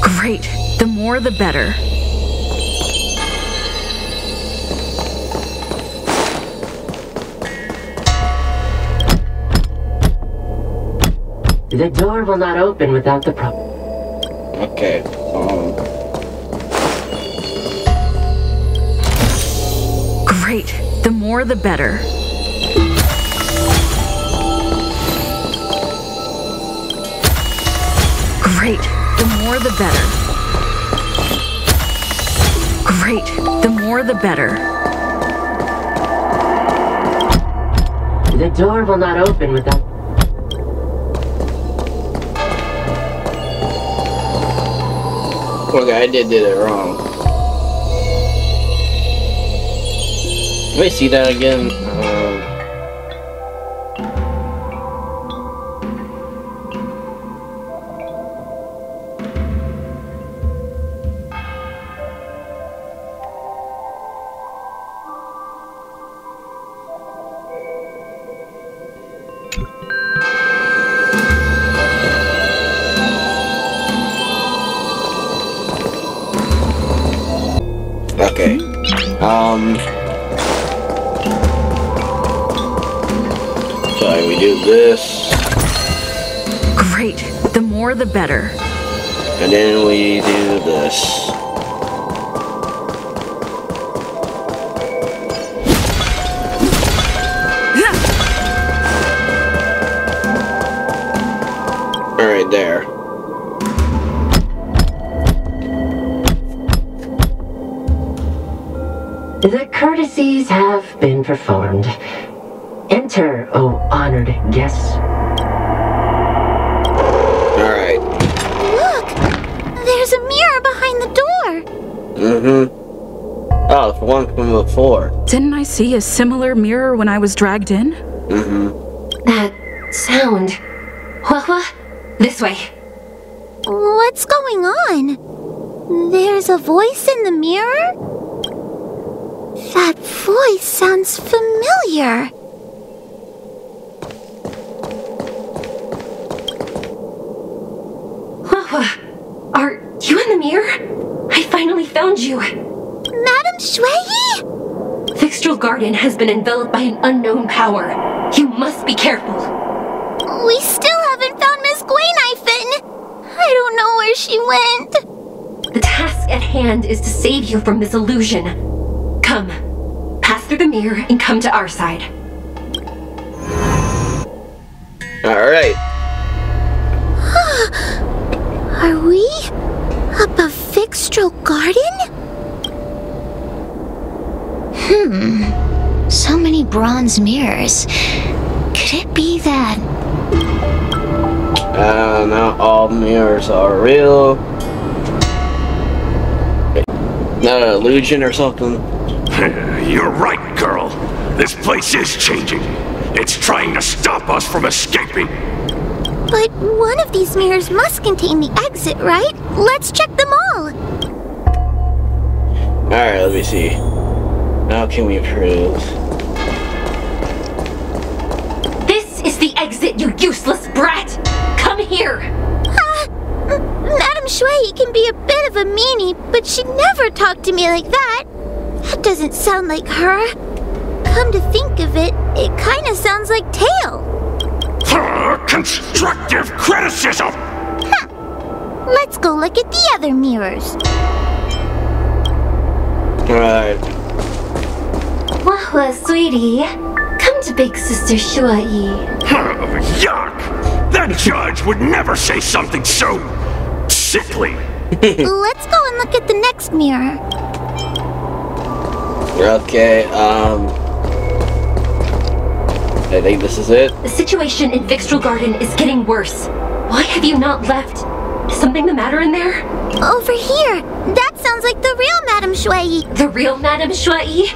Great. The more, the better. The door will not open without the problem. Okay. Great. The more, the better. Great. The more, the better. Great. The more, the better. The door will not open without... Okay, I did it wrong. Let me see that again. The better. And then we do this. All right, there. The courtesies have been performed. Enter, O honored guests. Mm-hmm. Oh, the one from before. Didn't I see a similar mirror when I was dragged in? Mm-hmm. That sound. Huahua, this way. What's going on? There's a voice in the mirror? That voice sounds familiar. Huahua, are you in the mirror? I finally found you. Madam Shuyi? Fixtral Garden has been enveloped by an unknown power. You must be careful. We still haven't found Miss Guinaifen. I don't know where she went. The task at hand is to save you from this illusion. Come, pass through the mirror and come to our side. Alright. Are we up a Fixtral Garden? Hmm, so many bronze mirrors. Could it be that... not all mirrors are real. Not an illusion or something. You're right, girl. This place is changing. It's trying to stop us from escaping. But one of these mirrors must contain the exit, right? Let's check them all. Alright, let me see. How can we prove? This is the exit, you useless brat! Come here! Madam Shuyi can be a bit of a meanie, but she'd never talk to me like that. That doesn't sound like her. Come to think of it, it kinda sounds like Tail. Constructive criticism! Ha! Let's go look at the other mirrors. Right. Huahua, sweetie, come to Big Sister Shuyi. Oh, yuck! That judge would never say something so sickly. Let's go and look at the next mirror. Okay, I think this is it. The situation in Fixtral Garden is getting worse. Why have you not left? Is something the matter in there? Over here! That sounds like the real Madam Shuyi. The real Madam Shuyi?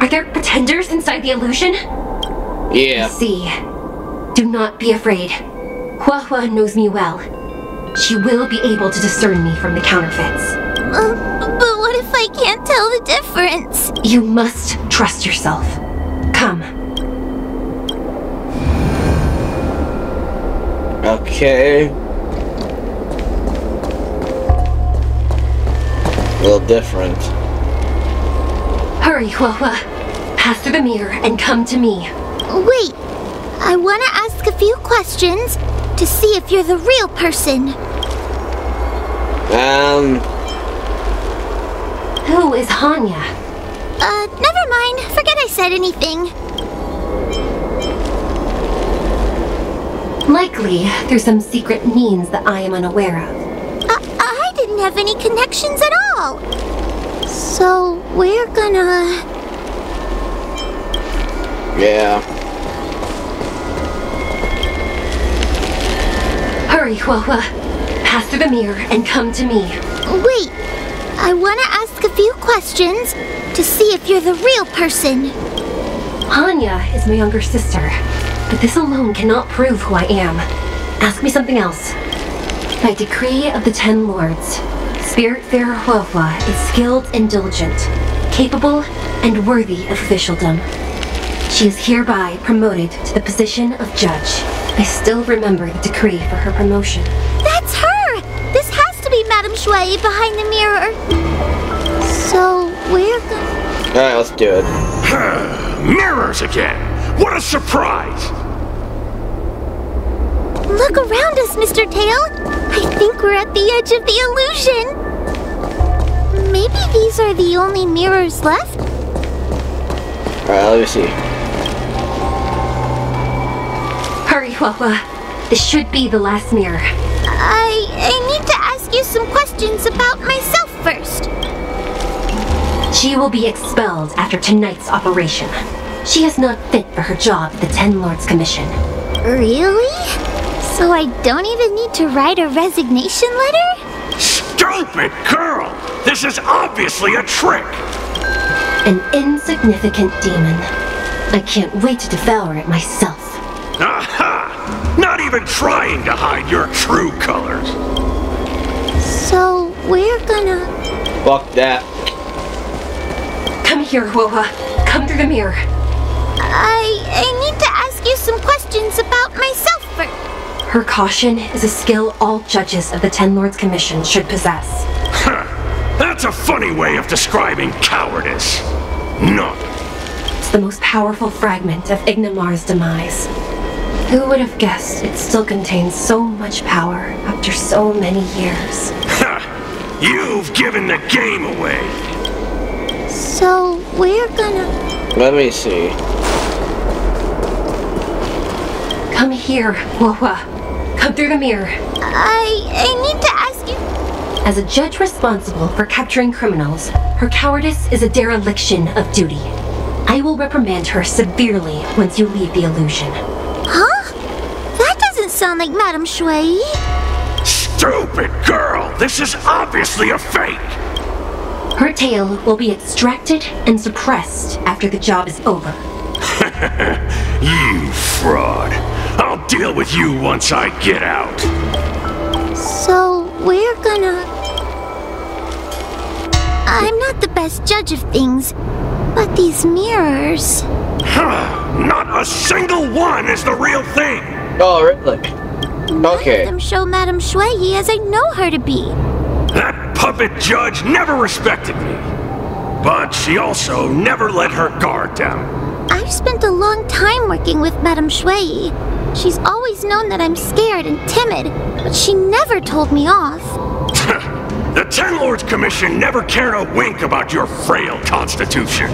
Are there pretenders inside the illusion? Yeah. I see. Do not be afraid. Huahua knows me well. She will be able to discern me from the counterfeits. But what if I can't tell the difference? You must trust yourself. Come. Okay. A little different. Hurry, Huahua. Pass through the mirror and come to me. Wait, I want to ask a few questions to see if you're the real person. Who is Hanya? Never mind. Forget I said anything. Likely through some secret means that I am unaware of. I didn't have any connections at all. So we're gonna... Yeah. Hurry, Huahua. Pass through the mirror and come to me. Wait. I want to ask a few questions to see if you're the real person. Hanya is my younger sister, but this alone cannot prove who I am. Ask me something else. By decree of the Ten Lords, Spiritfarer Huahua is skilled and diligent, capable and worthy of officialdom. She is hereby promoted to the position of judge. I still remember the decree for her promotion. That's her! This has to be Madam Shuyi behind the mirror. So we're gonna... Alright, let's do it. Mirrors again! What a surprise! Look around us, Mr. Tail. I think we're at the edge of the illusion. Maybe these are the only mirrors left? Alright, let me see. Huahua, this should be the last mirror. I need to ask you some questions about myself first. She will be expelled after tonight's operation. She is not fit for her job at the Ten Lords Commission. Really? So I don't even need to write a resignation letter? Stupid girl! This is obviously a trick! An insignificant demon. I can't wait to devour it myself. Aha! Not even trying to hide your true colors. So we're gonna... Fuck that. Come here, Huahua. Come through the mirror. I need to ask you some questions about myself first. Her caution is a skill all judges of the Ten Lords Commission should possess. Huh. That's a funny way of describing cowardice. Not. It's the most powerful fragment of Ignamar's demise. Who would have guessed it still contains so much power after so many years? Huh. You've given the game away. So we're gonna... Let me see. Come here, Huahua. Come through the mirror. I need to ask you... As a judge responsible for capturing criminals, her cowardice is a dereliction of duty. I will reprimand her severely once you leave the illusion. Huh? That doesn't sound like Madam Shuyi. Stupid girl! This is obviously a fake! Her tail will be extracted and suppressed after the job is over. You fraud. I'll deal with you once I get out. So we're gonna... I'm not the best judge of things, but these mirrors... Not a single one is the real thing! Alright, look. Okay. None of them show Madam Shuyi as I know her to be. That puppet judge never respected me. But she also never let her guard down. I've spent a long time working with Madam Shuyi. She's always known that I'm scared and timid, but she never told me off. The Ten Lords Commission never cared a wink about your frail constitution.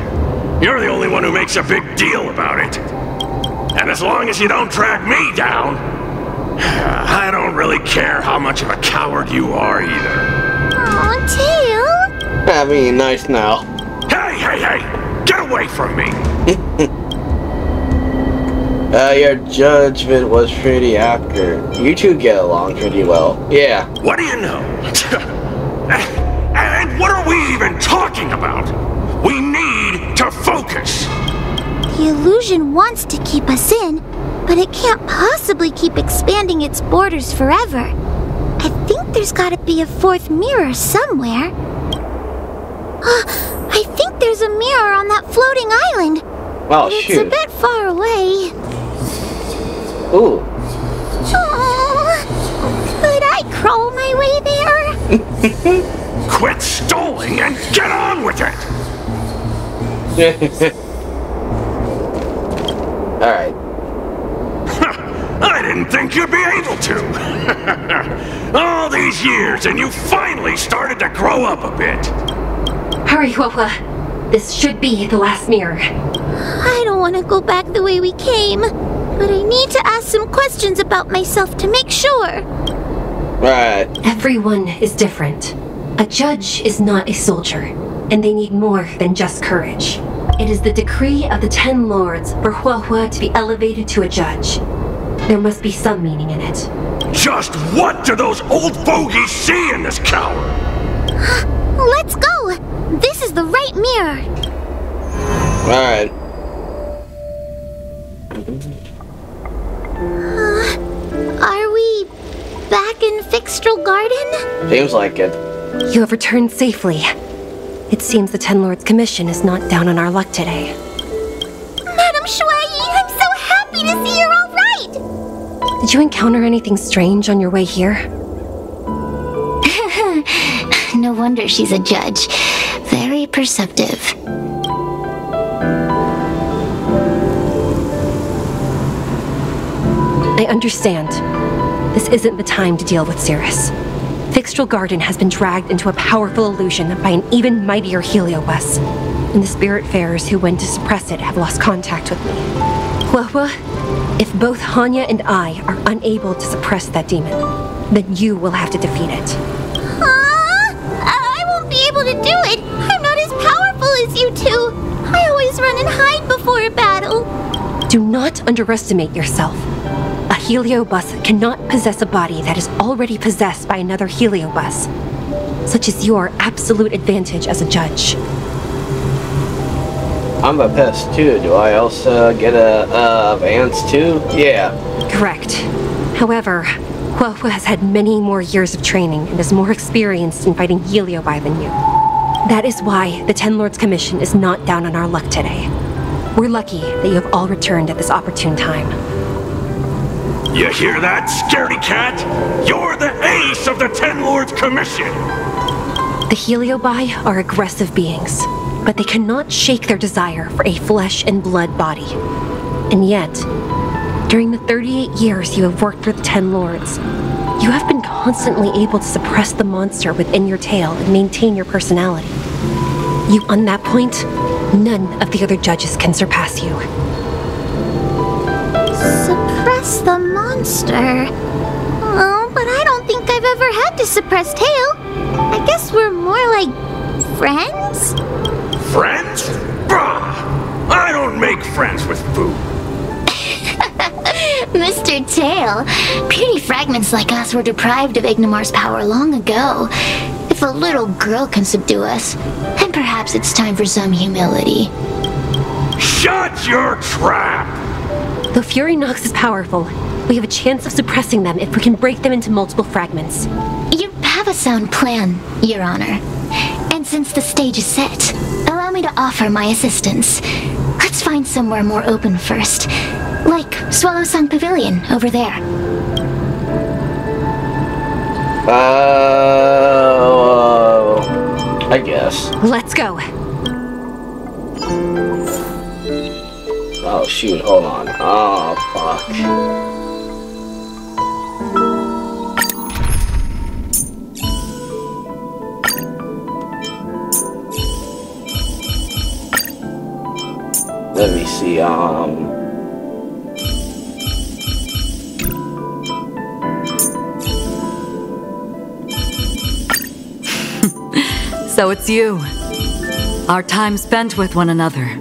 You're the only one who makes a big deal about it. And as long as you don't drag me down, I don't really care how much of a coward you are either. Aw, Tail! I mean, nice now. Hey, hey, hey! Get away from me! Your judgment was pretty accurate. You two get along pretty well. Yeah. What do you know? And what are we even talking about? We need to focus! The illusion wants to keep us in, but it can't possibly keep expanding its borders forever. I think there's gotta be a fourth mirror somewhere. I think there's a mirror on that floating island. Wow, shoot. It's a bit far away. Ooh. Oh, could I crawl my way there? Quit stalling and get on with it! Alright. I didn't think you'd be able to. All these years and you finally started to grow up a bit. Hurry, Huahua. This should be the last mirror. I don't want to go back the way we came, but I need to ask some questions about myself to make sure. Right. Everyone is different. A judge is not a soldier, and they need more than just courage. It is the decree of the Ten Lords for Huahua to be elevated to a judge. There must be some meaning in it. Just what do those old fogies see in this coward? Let's go! This is the right mirror! Alright. Are we back in Fixtral Garden? Seems like it. You have returned safely. It seems the Ten Lords Commission is not down on our luck today. Madam Shuyi, I'm so happy to see you're alright! Did you encounter anything strange on your way here? No wonder she's a judge. Very perceptive. I understand. This isn't the time to deal with Cirrus. Fixtral Garden has been dragged into a powerful illusion by an even mightier Helioplus, and the spiritfarers who went to suppress it have lost contact with me. Huahua, if both Hanya and I are unable to suppress that demon, then you will have to defeat it. To do it. I'm not as powerful as you two. I always run and hide before a battle. Do not underestimate yourself. A Heliobus cannot possess a body that is already possessed by another Heliobus. Such is your absolute advantage as a judge. I'm a pest too. Do I also get a advance too? Yeah. Correct. However, Huahua has had many more years of training and is more experienced in fighting Heliobi than you. That is why the Ten Lords Commission is not down on our luck today. We're lucky that you have all returned at this opportune time. You hear that, scaredy cat? You're the ace of the Ten Lords Commission! The Heliobi are aggressive beings, but they cannot shake their desire for a flesh and blood body. And yet, during the 38 years you have worked for the Ten Lords, you have been constantly able to suppress the monster within your tail and maintain your personality. You, on that point, none of the other judges can surpass you. Suppress the monster? Oh, but I don't think I've ever had to suppress Tail. I guess we're more like friends? Friends? Bah! I don't make friends with food. Mr. Tail, puny fragments like us were deprived of Ignamar's power long ago. If a little girl can subdue us, then perhaps it's time for some humility. Shut your trap! Though Furinox is powerful, we have a chance of suppressing them if we can break them into multiple fragments. You have a sound plan, Your Honor. And since the stage is set, allow me to offer my assistance. Let's find somewhere more open first, like Swallowsong Pavilion over there. I guess. Let's go. Oh shoot, hold on. Oh fuck. Let me see, So it's you. Our time spent with one another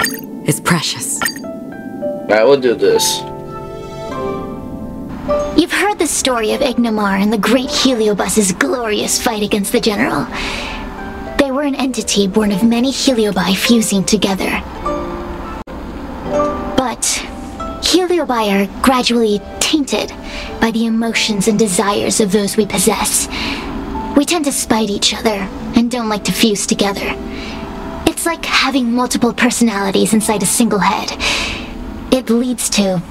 is precious. Alright, we'll do this. You've heard the story of Ignamar and the great Heliobus's glorious fight against the General. They were an entity born of many Heliobi fusing together. But Heliobi are gradually tainted by the emotions and desires of those we possess. We tend to spite each other and don't like to fuse together. It's like having multiple personalities inside a single head. It leads to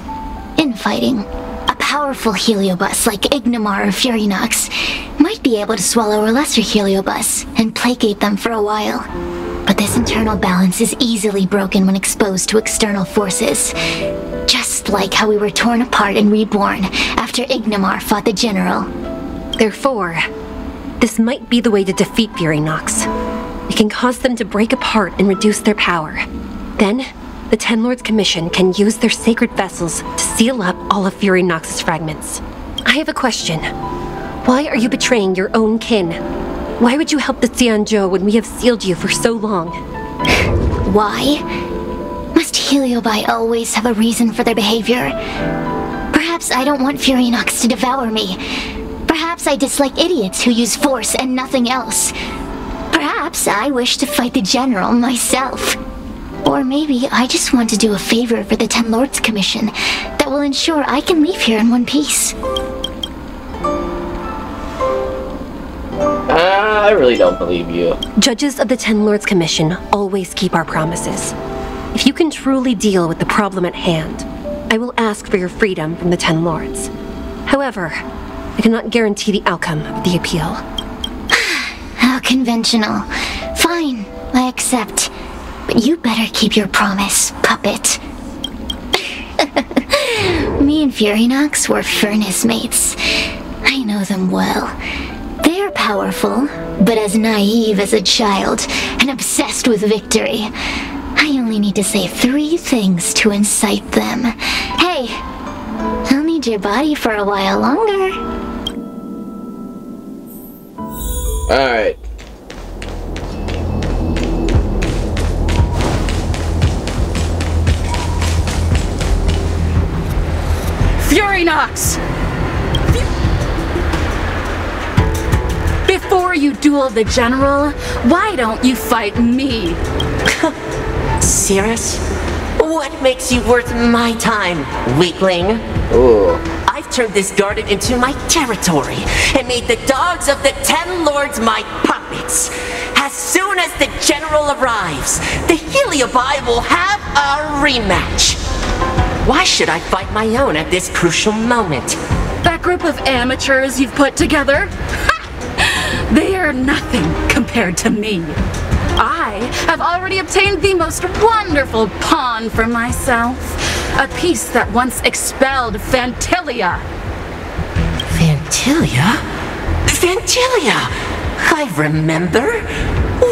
infighting. A powerful Heliobus like Ignamar or Furinox might be able to swallow a lesser Heliobus and placate them for a while. But this internal balance is easily broken when exposed to external forces. Just like how we were torn apart and reborn after Ignamar fought the General. Therefore, this might be the way to defeat Furinox. We can cause them to break apart and reduce their power. Then, the Ten Lords Commission can use their sacred vessels to seal up all of Furinox's fragments. I have a question. Why are you betraying your own kin? Why would you help the Xianzhou when we have sealed you for so long? Why? Must Heliobi always have a reason for their behavior? Perhaps I don't want Furinox to devour me. Perhaps I dislike idiots who use force and nothing else. Perhaps I wish to fight the General myself. Or maybe I just want to do a favor for the Ten Lords Commission that will ensure I can leave here in one piece. I really don't believe you. Judges of the Ten Lords Commission always keep our promises. If you can truly deal with the problem at hand, I will ask for your freedom from the Ten Lords. However, I cannot guarantee the outcome of the appeal. How conventional. Fine, I accept. But you better keep your promise, puppet. Me and Furinox were furnace mates. I know them well. They are powerful, but as naive as a child and obsessed with victory. I only need to say 3 things to incite them. Hey, I'll need your body for a while longer. Alright. Furinox! Before you duel the General, why don't you fight me? Cirrus? What makes you worth my time, weakling? Oh. I've turned this garden into my territory and made the dogs of the Ten Lords my puppets. As soon as the general arrives, the Heliobi will have a rematch. Why should I fight my own at this crucial moment? That group of amateurs you've put together? Ha! They are nothing compared to me. I have already obtained the most wonderful pawn for myself. A piece that once expelled Phantylia. Phantylia? Phantylia! I remember.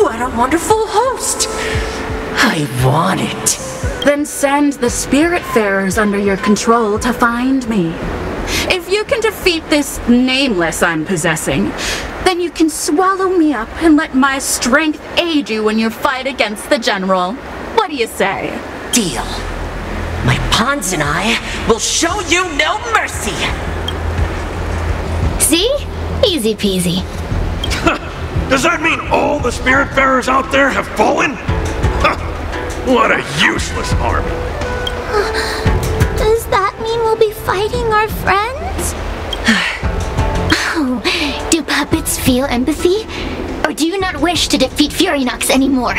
What a wonderful host. I want it. Then send the spirit-farers under your control to find me. If you can defeat this nameless I'm possessing, then you can swallow me up and let my strength aid you in your fight against the general. What do you say? Deal. My pawns and I will show you no mercy. See? Easy peasy. Does that mean all the spirit-bearers out there have fallen? What a useless army. Does that mean we'll be fighting our friends? Oh, do puppets feel empathy? Or do you not wish to defeat Furinox anymore?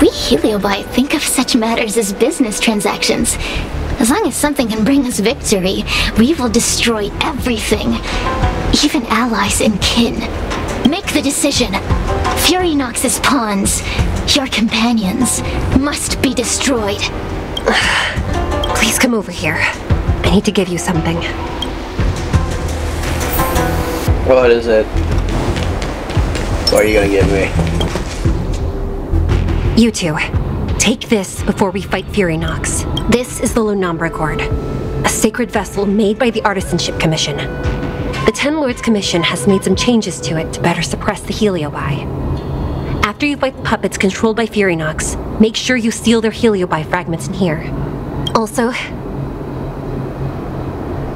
We Heliobi think of such matters as business transactions. As long as something can bring us victory, we will destroy everything. Even allies and kin. Make the decision. Furinox's pawns, your companions, must be destroyed. Please come over here. I need to give you something. What is it? What are you gonna give me? You two, take this before we fight Furinox. This is the Lunambra Cord, a sacred vessel made by the Artisanship Commission. The Ten Lords Commission has made some changes to it to better suppress the Heliobi. After you fight the puppets controlled by Furinox, make sure you steal their Heliobi fragments in here. Also,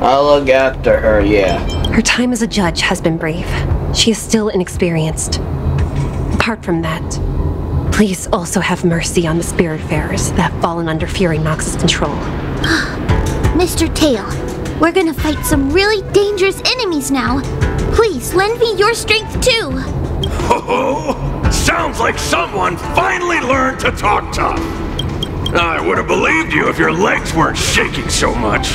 I'll look after her, yeah. Her time as a judge has been brief. She is still inexperienced. Apart from that, please also have mercy on the spirit-farers that have fallen under Furinox's control. Mr. Tail, we're gonna fight some really dangerous enemies now. Please lend me your strength too. Ho-ho! Sounds like someone finally learned to talk tough. I would have believed you if your legs weren't shaking so much.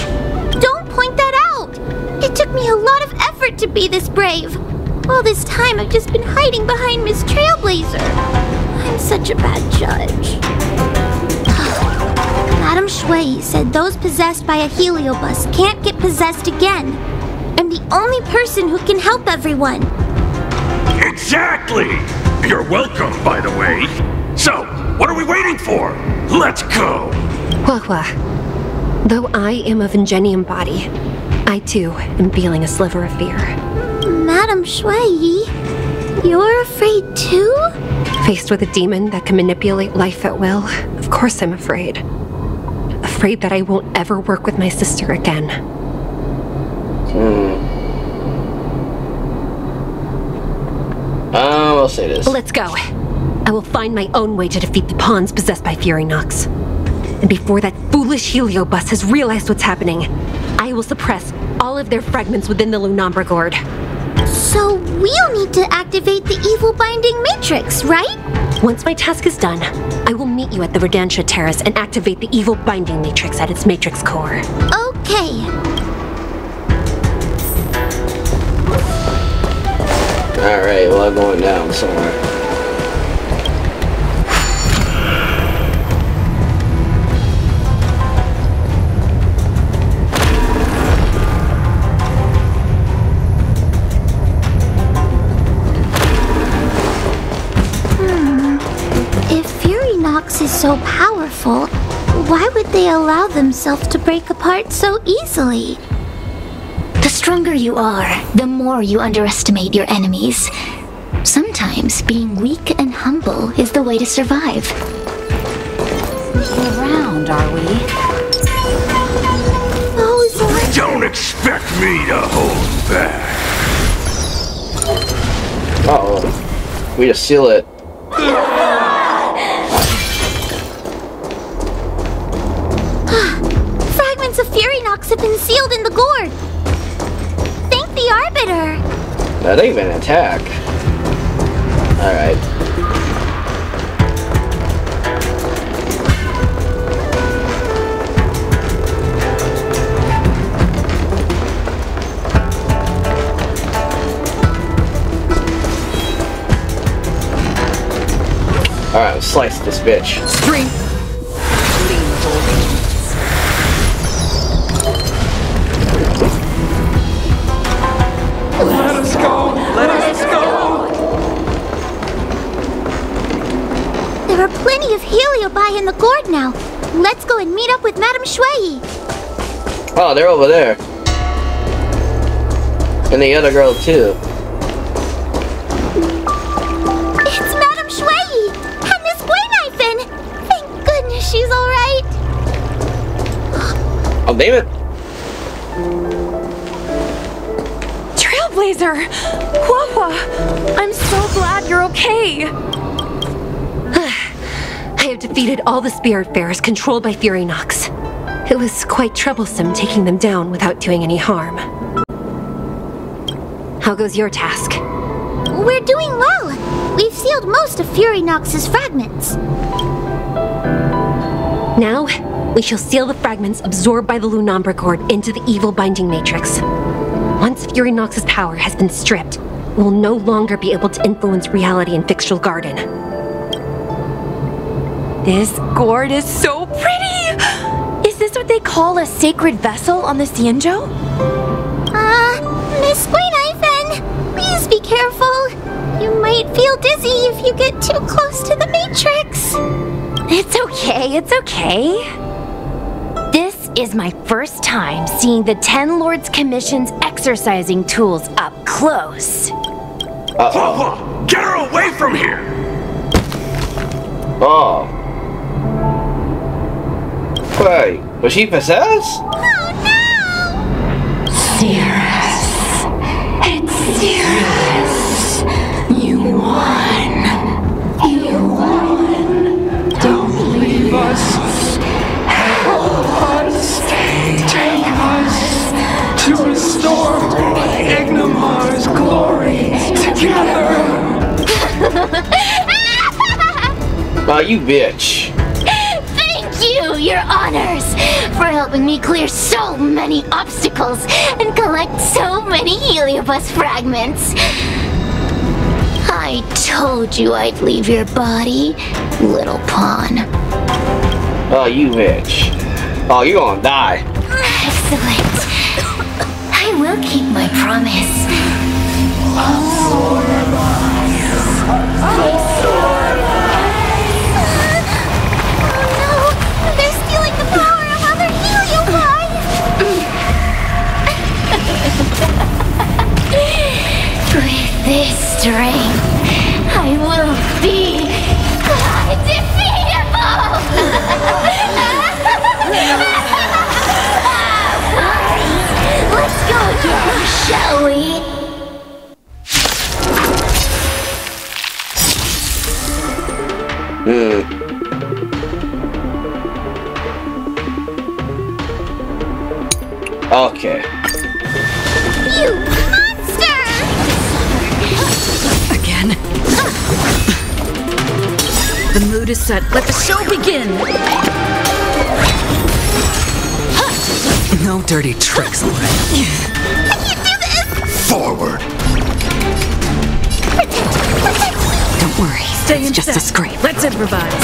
Don't point that out! It took me a lot of effort to be this brave. All this time I've just been hiding behind Miss Trailblazer. I'm such a bad judge. Madam Shuyi said those possessed by a Helioplus can't get possessed again. I'm the only person who can help everyone. Exactly! You're welcome, by the way. So, what are we waiting for? Let's go! Huahua. Though I am of Ingenium body, I too am feeling a sliver of fear. Madam Shuyi, you're afraid too? Faced with a demon that can manipulate life at will, of course I'm afraid. Afraid that I won't ever work with my sister again. I'll say this. Let's go. I will find my own way to defeat the pawns possessed by Furinox. And before that foolish Heliobus has realized what's happening, I will suppress all of their fragments within the Lunambra Cord. So we'll need to activate the Evil Binding Matrix, right? Once my task is done, I will meet you at the Redantia Terrace and activate the Evil Binding Matrix at its Matrix Core. Okay. Alright, well I'm going down somewhere. Is so powerful, why would they allow themselves to break apart so easily? The stronger you are, the more you underestimate your enemies. Sometimes being weak and humble is the way to survive. Sneaking around, are we? Oh, don't expect me to hold back. Uh-oh. We just seal it. Now they even attack. Alright. Alright, we'll slice this bitch. Spring! There are plenty of Heliobi in the gourd now. Let's go and meet up with Madam Shuyi. Oh, they're over there. And the other girl, too. It's Madam Shuyi! And Miss Guinaifen! Thank goodness she's alright! Oh, damn it! Trailblazer! Huahua! I'm so glad you're okay! I have defeated all the Spiritfarers controlled by Furinox. It was quite troublesome taking them down without doing any harm. How goes your task? We're doing well! We've sealed most of Furinox's fragments. Now, we shall seal the fragments absorbed by the Lunambra Cord into the Evil Binding Matrix. Once Furinox's power has been stripped, we will no longer be able to influence reality in Fixtral Garden. This gourd is so pretty! Is this what they call a sacred vessel on the Xianzhou? Miss Guinaifen, please be careful. You might feel dizzy if you get too close to the Matrix. It's okay, it's okay. This is my first time seeing the Ten Lords Commission's exercising tools up close. Uh-oh. Get her away from here! Oh. Wait, was she possessed? Oh no! Cirrus, it's Cirrus. You won. You won. Don't leave us. Help us. Take us to restore Ignamar's glory together. Oh, you bitch. Your honors for helping me clear so many obstacles and collect so many Heliobus fragments. I told you I'd leave your body, little pawn. Oh, you bitch. Oh, you're gonna die. Excellent. I will keep my promise. With this strength, I will be undefeatable! Let's go again, shall we? Okay. You monster! Again. The mood is set. Let the show begin! No dirty tricks, already. I can't do this! Forward! Protect! Protect! Don't worry. Stay in just a scrape. Let's improvise.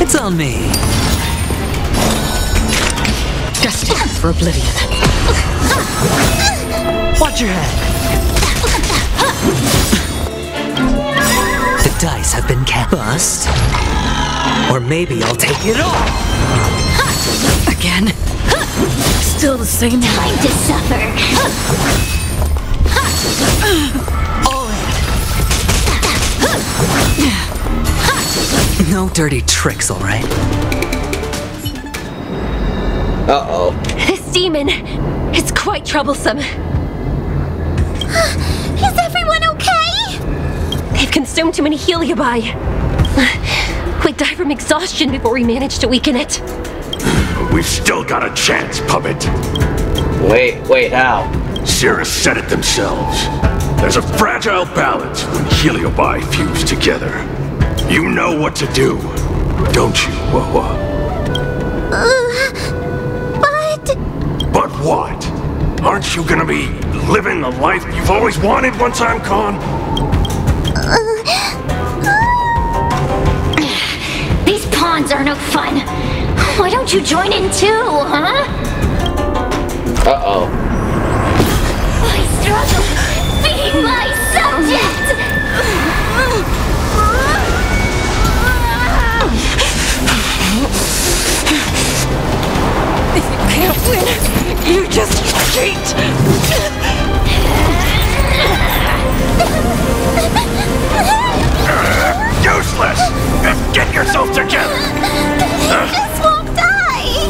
It's on me. Gusting for oblivion. Watch your head. The dice have been cast. Bust. Or maybe I'll take it all. Again. Still the same. Time to suffer. All in. No dirty tricks, all right? Uh-oh. This demon, it's quite troublesome. Is everyone okay? They've consumed too many Heliobi. We die from exhaustion before we manage to weaken it. We've still got a chance, puppet. Wait, how? Cirrus said it themselves. There's a fragile balance when Heliobi fuse together. You know what to do, don't you, Huahua? But... But what? Aren't you gonna be living the life you've always wanted once I'm gone? These pawns are no fun. Why don't you join in too, huh? Uh-oh. I struggle being my subject! If you can't win, you just cheat! Useless! Get yourself together! This won't die!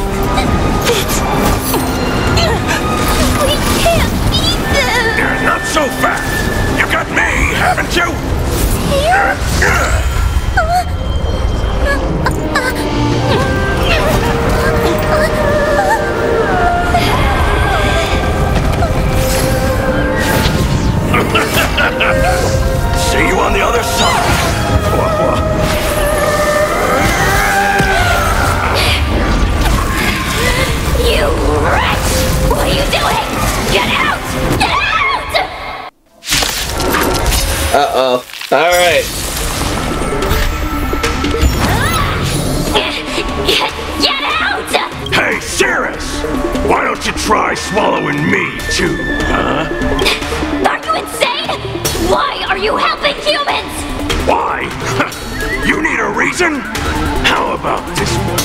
We can't beat them! You're not so fast! You got me, haven't you? See you on the other side! You wretch! What are you doing? Get out! Get out! Uh-oh. Alright. Get out! Hey, Cirrus! Why don't you try swallowing me, too, huh? Are you insane? Why are you helping humans? Why? You need a reason? How about this one?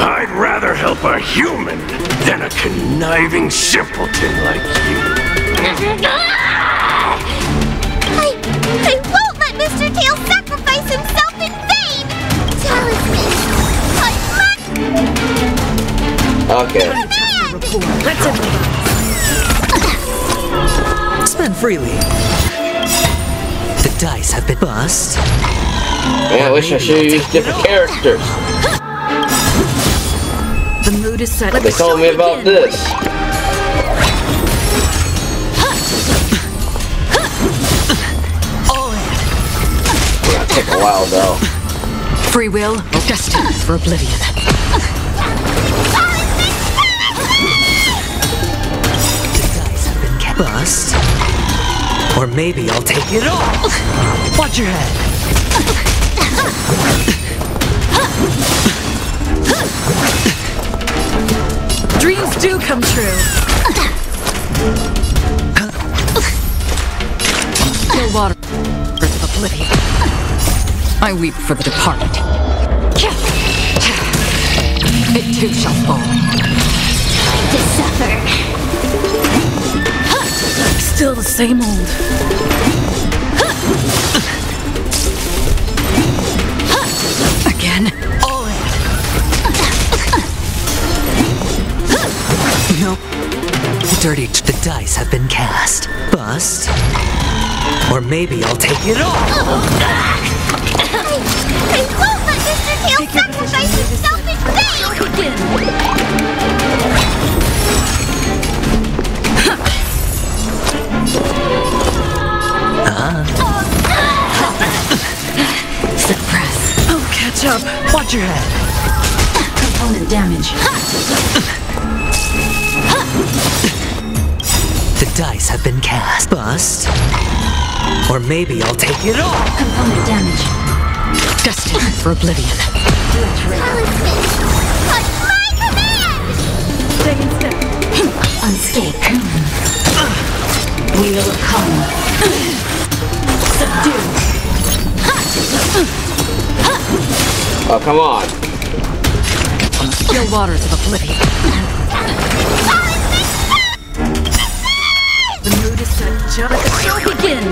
I'd rather help a human than a conniving simpleton like you. I won't let Mr. Tail sacrifice himself in vain! Okay. Let's advance. Spend freely. The dice have been bust. Yeah, I wish I should use different characters. The mood is set. They told me about this. It's gonna take a while though. Free will or destiny for oblivion. The dice have been kept bust. Or maybe I'll take it all. Watch your head. Dreams do come true. No water for oblivion. I weep for the departed. It too shall fall. To suffer. Still the same old. Again. All in. No. Dirty. The dice have been cast. Bust. Or maybe I'll take it all. I won't let Mr. Tail sacrifice himself in vain. Suppress. Oh, catch up. Watch your head. Component damage. The dice have been cast. Bust. Or maybe I'll take it all. Component damage. Destiny for oblivion. Do it, on my command! Second step. On stake. Wheel of Karma. Subdue. Oh, come on. Still waters of oblivion. The mood is set. Just shall begin.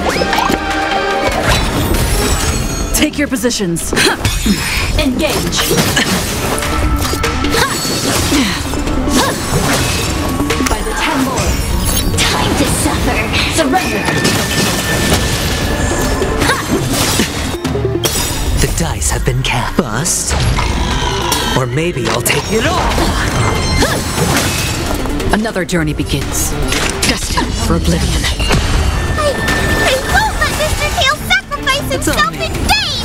Take your positions. Engage. By the Ten Lords. Time to suffer. Surrender. The dice have been cast. Bust. Or maybe I'll take it all. Another journey begins. destined for oblivion. I won't let Mr. Tail sacrifice himself in vain!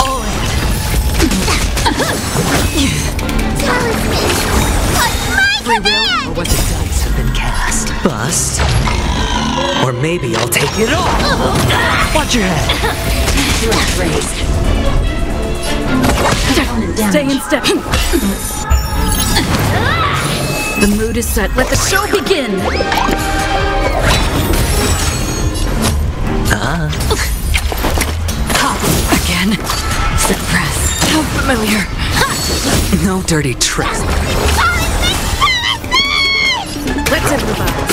All right. Tell us what's my command! Or what the dice have been cast. Bust. Or maybe I'll take it all! Watch your head! Stay in step! The mood is set. Let the show begin! Pop! Again. Suppress. How familiar. No dirty tricks. Let's improvise!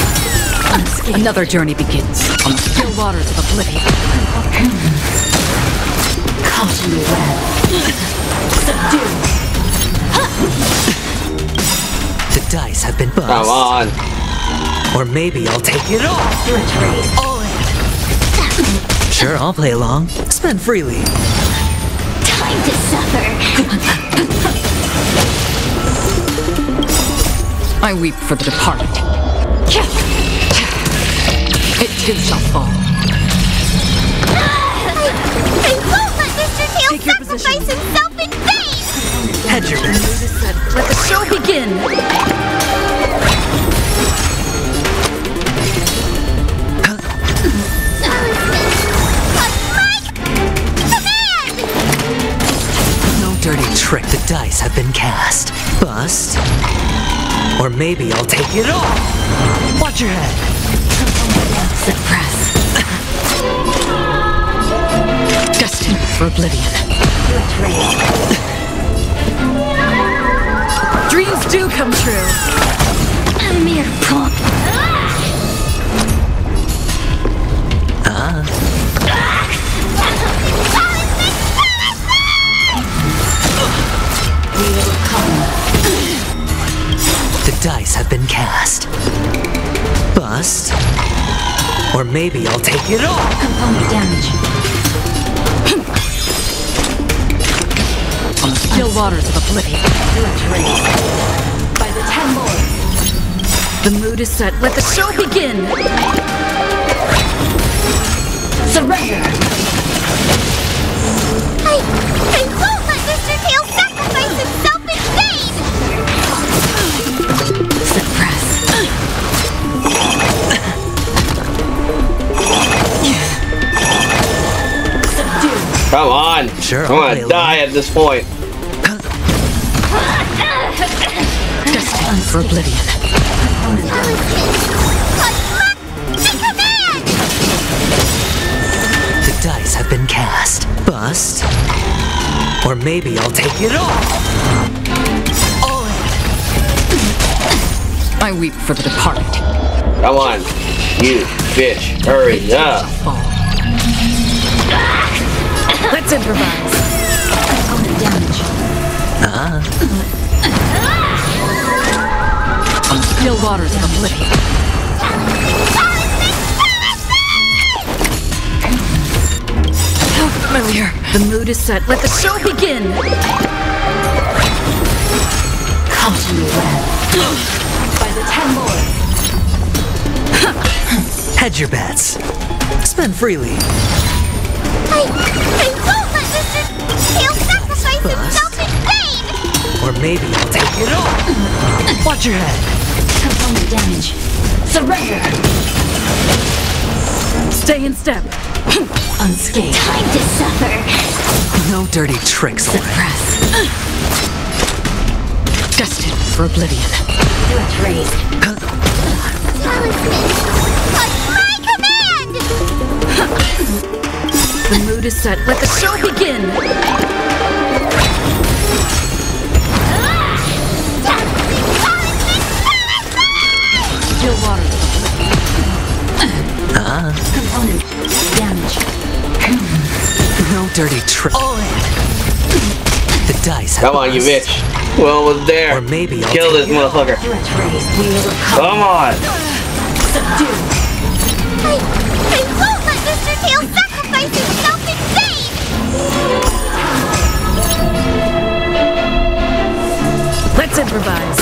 Another journey begins on the still waters of oblivion. Caught in the web. Subdue. The dice have been bust. Come on. Or maybe I'll take it all. All in. Sure, I'll play along. Spend freely. Time to suffer. I weep for the departed. It too shall fall. I won't let Mr. Tail sacrifice himself in vain. Head your best. Let the show begin! No dirty trick, the dice have been cast. Bust? Or maybe I'll take it all! Watch your head! Suppress. Destined for oblivion. Dreams do come true. A mere punk. The dice have been cast. Bust? Or maybe I'll take it all. Component damage. On the still waters of oblivion. By the Ten Lords. The mood is set. Let the show begin. Surrender. I won't let Mr. Tail sacrifice himself in vain. Suppress. Subdue. Come on. Sure. Come on. Die at this point. Destined for oblivion. The dice have been cast. Bust? Or maybe I'll take it all. All in. I weep for the departed. Come on, you bitch. Hurry up. Let's improvise. Damage. On still waters of oblivion. How familiar. The mood is set. Let the show begin. Come to the web. By the Ten Lords. Hedge your bets. Spend freely. I won't let Mr. Tail sacrifice himself in vain! Or maybe I'll take it all! Watch your head! Component damage. Surrender! Stay in step. Unscathed. Time to suffer! No dirty tricks, Laura. Suppress. Destined for oblivion. Threat raised. Tell us my command! The mood is set. Let the show begin! Still water. Component damage. No dirty trick. All in. The dice have. Come on, you bitch. Well, was there. Or maybe I'll kill this motherfucker. Come on. Subdue. I won't let Mr. Tail sacrifice himself in vain! Let's improvise.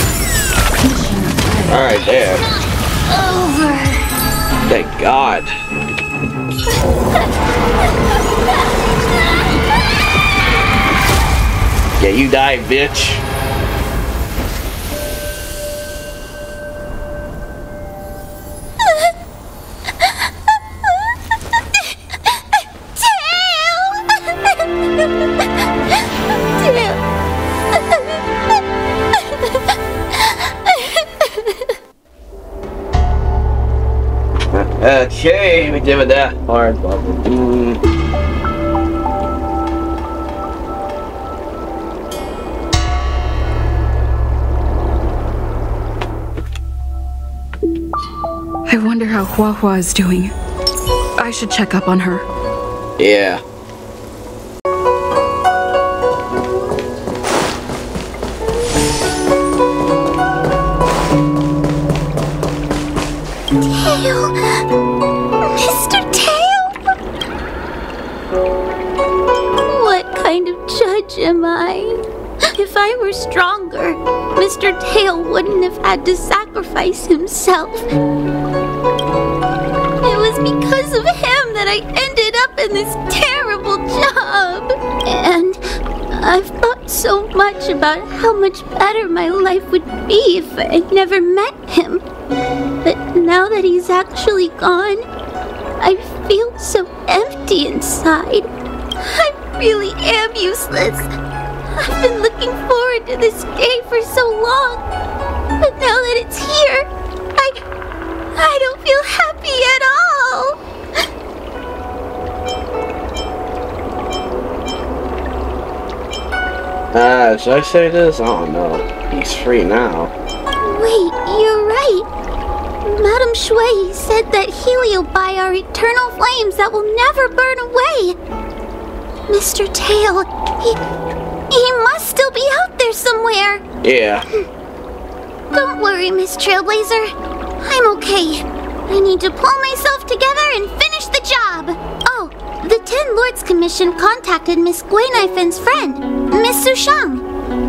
Alright, damn. Over. Thank God. Yeah, you die, bitch. Okay, we did it that hard. I wonder how Huahua is doing. I should check up on her. Yeah. Stronger, Mr. Tail wouldn't have had to sacrifice himself. It was because of him that I ended up in this terrible job. And I've thought so much about how much better my life would be if I never met him. But now that he's actually gone, I feel so empty inside. I really am useless. I've been looking forward to this day for so long, but now that it's here, I don't feel happy at all. Should I say this? Oh no, he's free now. Wait, you're right. Madam Shuyi said that Heliobi are eternal flames that will never burn away. Mr. Tail, he must still be out there somewhere. Yeah. Don't worry, Miss Trailblazer. I'm okay. I need to pull myself together and finish the job. Oh, the Ten Lords Commission contacted Miss Guinaifen's friend, Miss Sushang.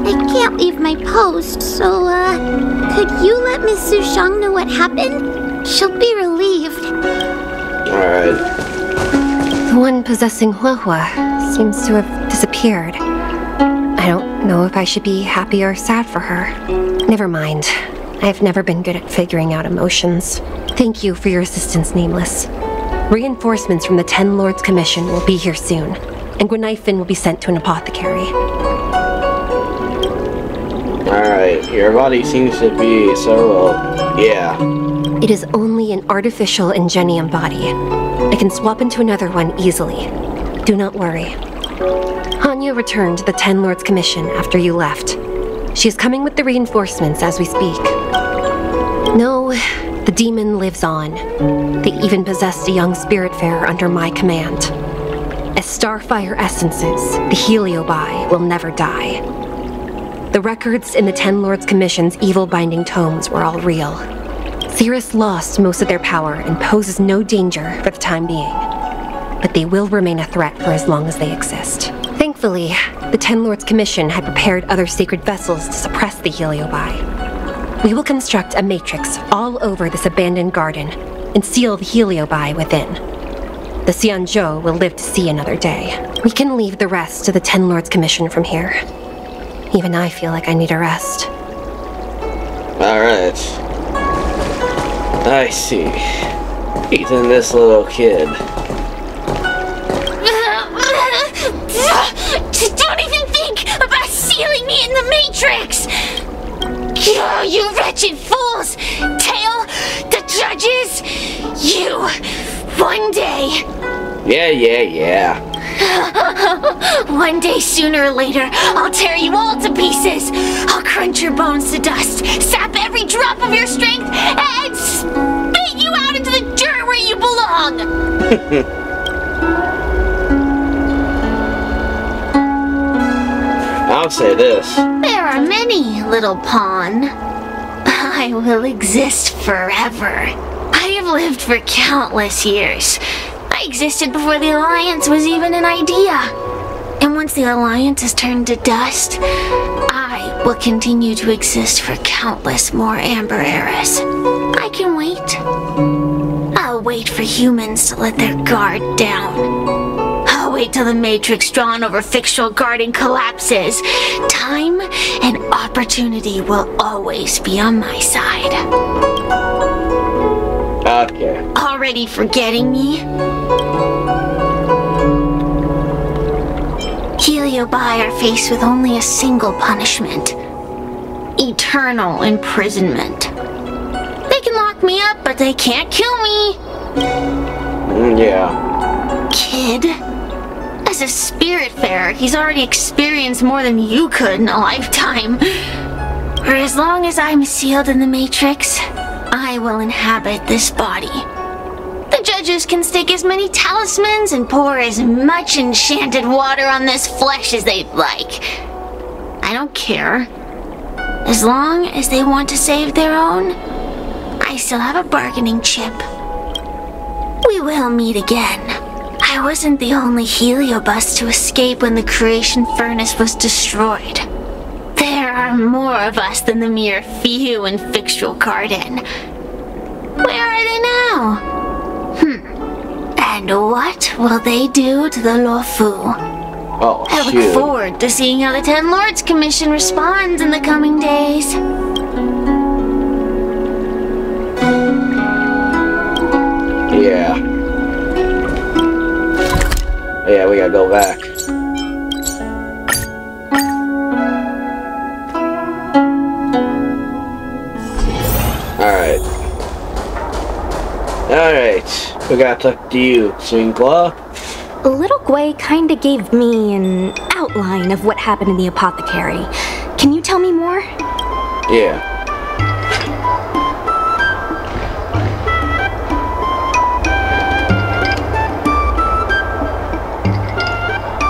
I can't leave my post, so, could you let Miss Sushang know what happened? She'll be relieved. Alright. The one possessing Huahua seems to have disappeared. I don't know if I should be happy or sad for her. Never mind. I've never been good at figuring out emotions. Thank you for your assistance, Nameless. Reinforcements from the Ten Lords Commission will be here soon, and Guinaifen will be sent to an apothecary. Alright, your body seems to be so, yeah. It is only an artificial ingenium body. I can swap into another one easily. Do not worry. Hanya returned to the Ten Lords Commission after you left. She is coming with the reinforcements as we speak. No, the demon lives on. They even possessed a young spiritfarer under my command. As starfire essences, the Heliobi will never die. The records in the Ten Lords Commission's evil binding tomes were all real. Cirrus lost most of their power and poses no danger for the time being. But they will remain a threat for as long as they exist. Thankfully, the Ten Lords Commission had prepared other sacred vessels to suppress the Heliobi. We will construct a matrix all over this abandoned garden and seal the Heliobi within. The Xianzhou will live to see another day. We can leave the rest to the Ten Lords Commission from here. Even I feel like I need a rest. Alright. I see. Even this little kid. Don't even think about sealing me in the Matrix! You wretched fools! Tail, the judges, you! One day! Yeah. One day, sooner or later, I'll tear you all to pieces! I'll crunch your bones to dust, sap every drop of your strength, and spit you out into the dirt where you belong! I'll say this. There are many, little pawn. I will exist forever. I have lived for countless years. I existed before the Alliance was even an idea. And once the Alliance is turned to dust, I will continue to exist for countless more Amber eras. I can wait. I'll wait for humans to let their guard down. I'll wait till the matrix drawn over Fixtral Garden collapses. Time and opportunity will always be on my side. Okay. Already forgetting me? Heliobi are faced with only a single punishment. Eternal imprisonment. They can lock me up, but they can't kill me! Yeah. Kid? As a spiritfarer, he's already experienced more than you could in a lifetime. For as long as I'm sealed in the Matrix, I will inhabit this body. The judges can stick as many talismans and pour as much enchanted water on this flesh as they'd like. I don't care. As long as they want to save their own, I still have a bargaining chip. We will meet again. I wasn't the only Heliobus to escape when the creation furnace was destroyed. There are more of us than the mere few in Fixtral Garden. Where are they now? And what will they do to the Loufu? Oh, I look forward to seeing how the Ten Lords Commission responds in the coming days. Yeah. Yeah, we gotta go back. Alright. Alright. We gotta talk to you, Swingla. Little Gwei kinda gave me an outline of what happened in the apothecary. Can you tell me more? Yeah.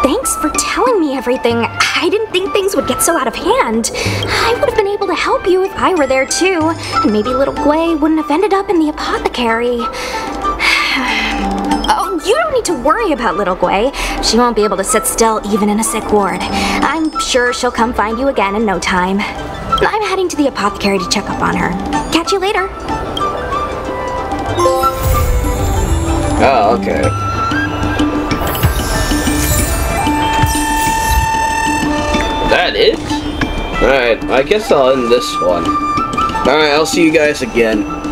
Thanks for telling me everything. I didn't think things would get so out of hand. I would have been able to help you if I were there too. And maybe Little Gwei wouldn't have ended up in the apothecary. Oh, you don't need to worry about Little Gwei. She won't be able to sit still even in a sick ward. I'm sure she'll come find you again in no time. I'm heading to the apothecary to check up on her. Catch you later. Oh, okay. That it? Alright, I guess I'll end this one. Alright, I'll see you guys again.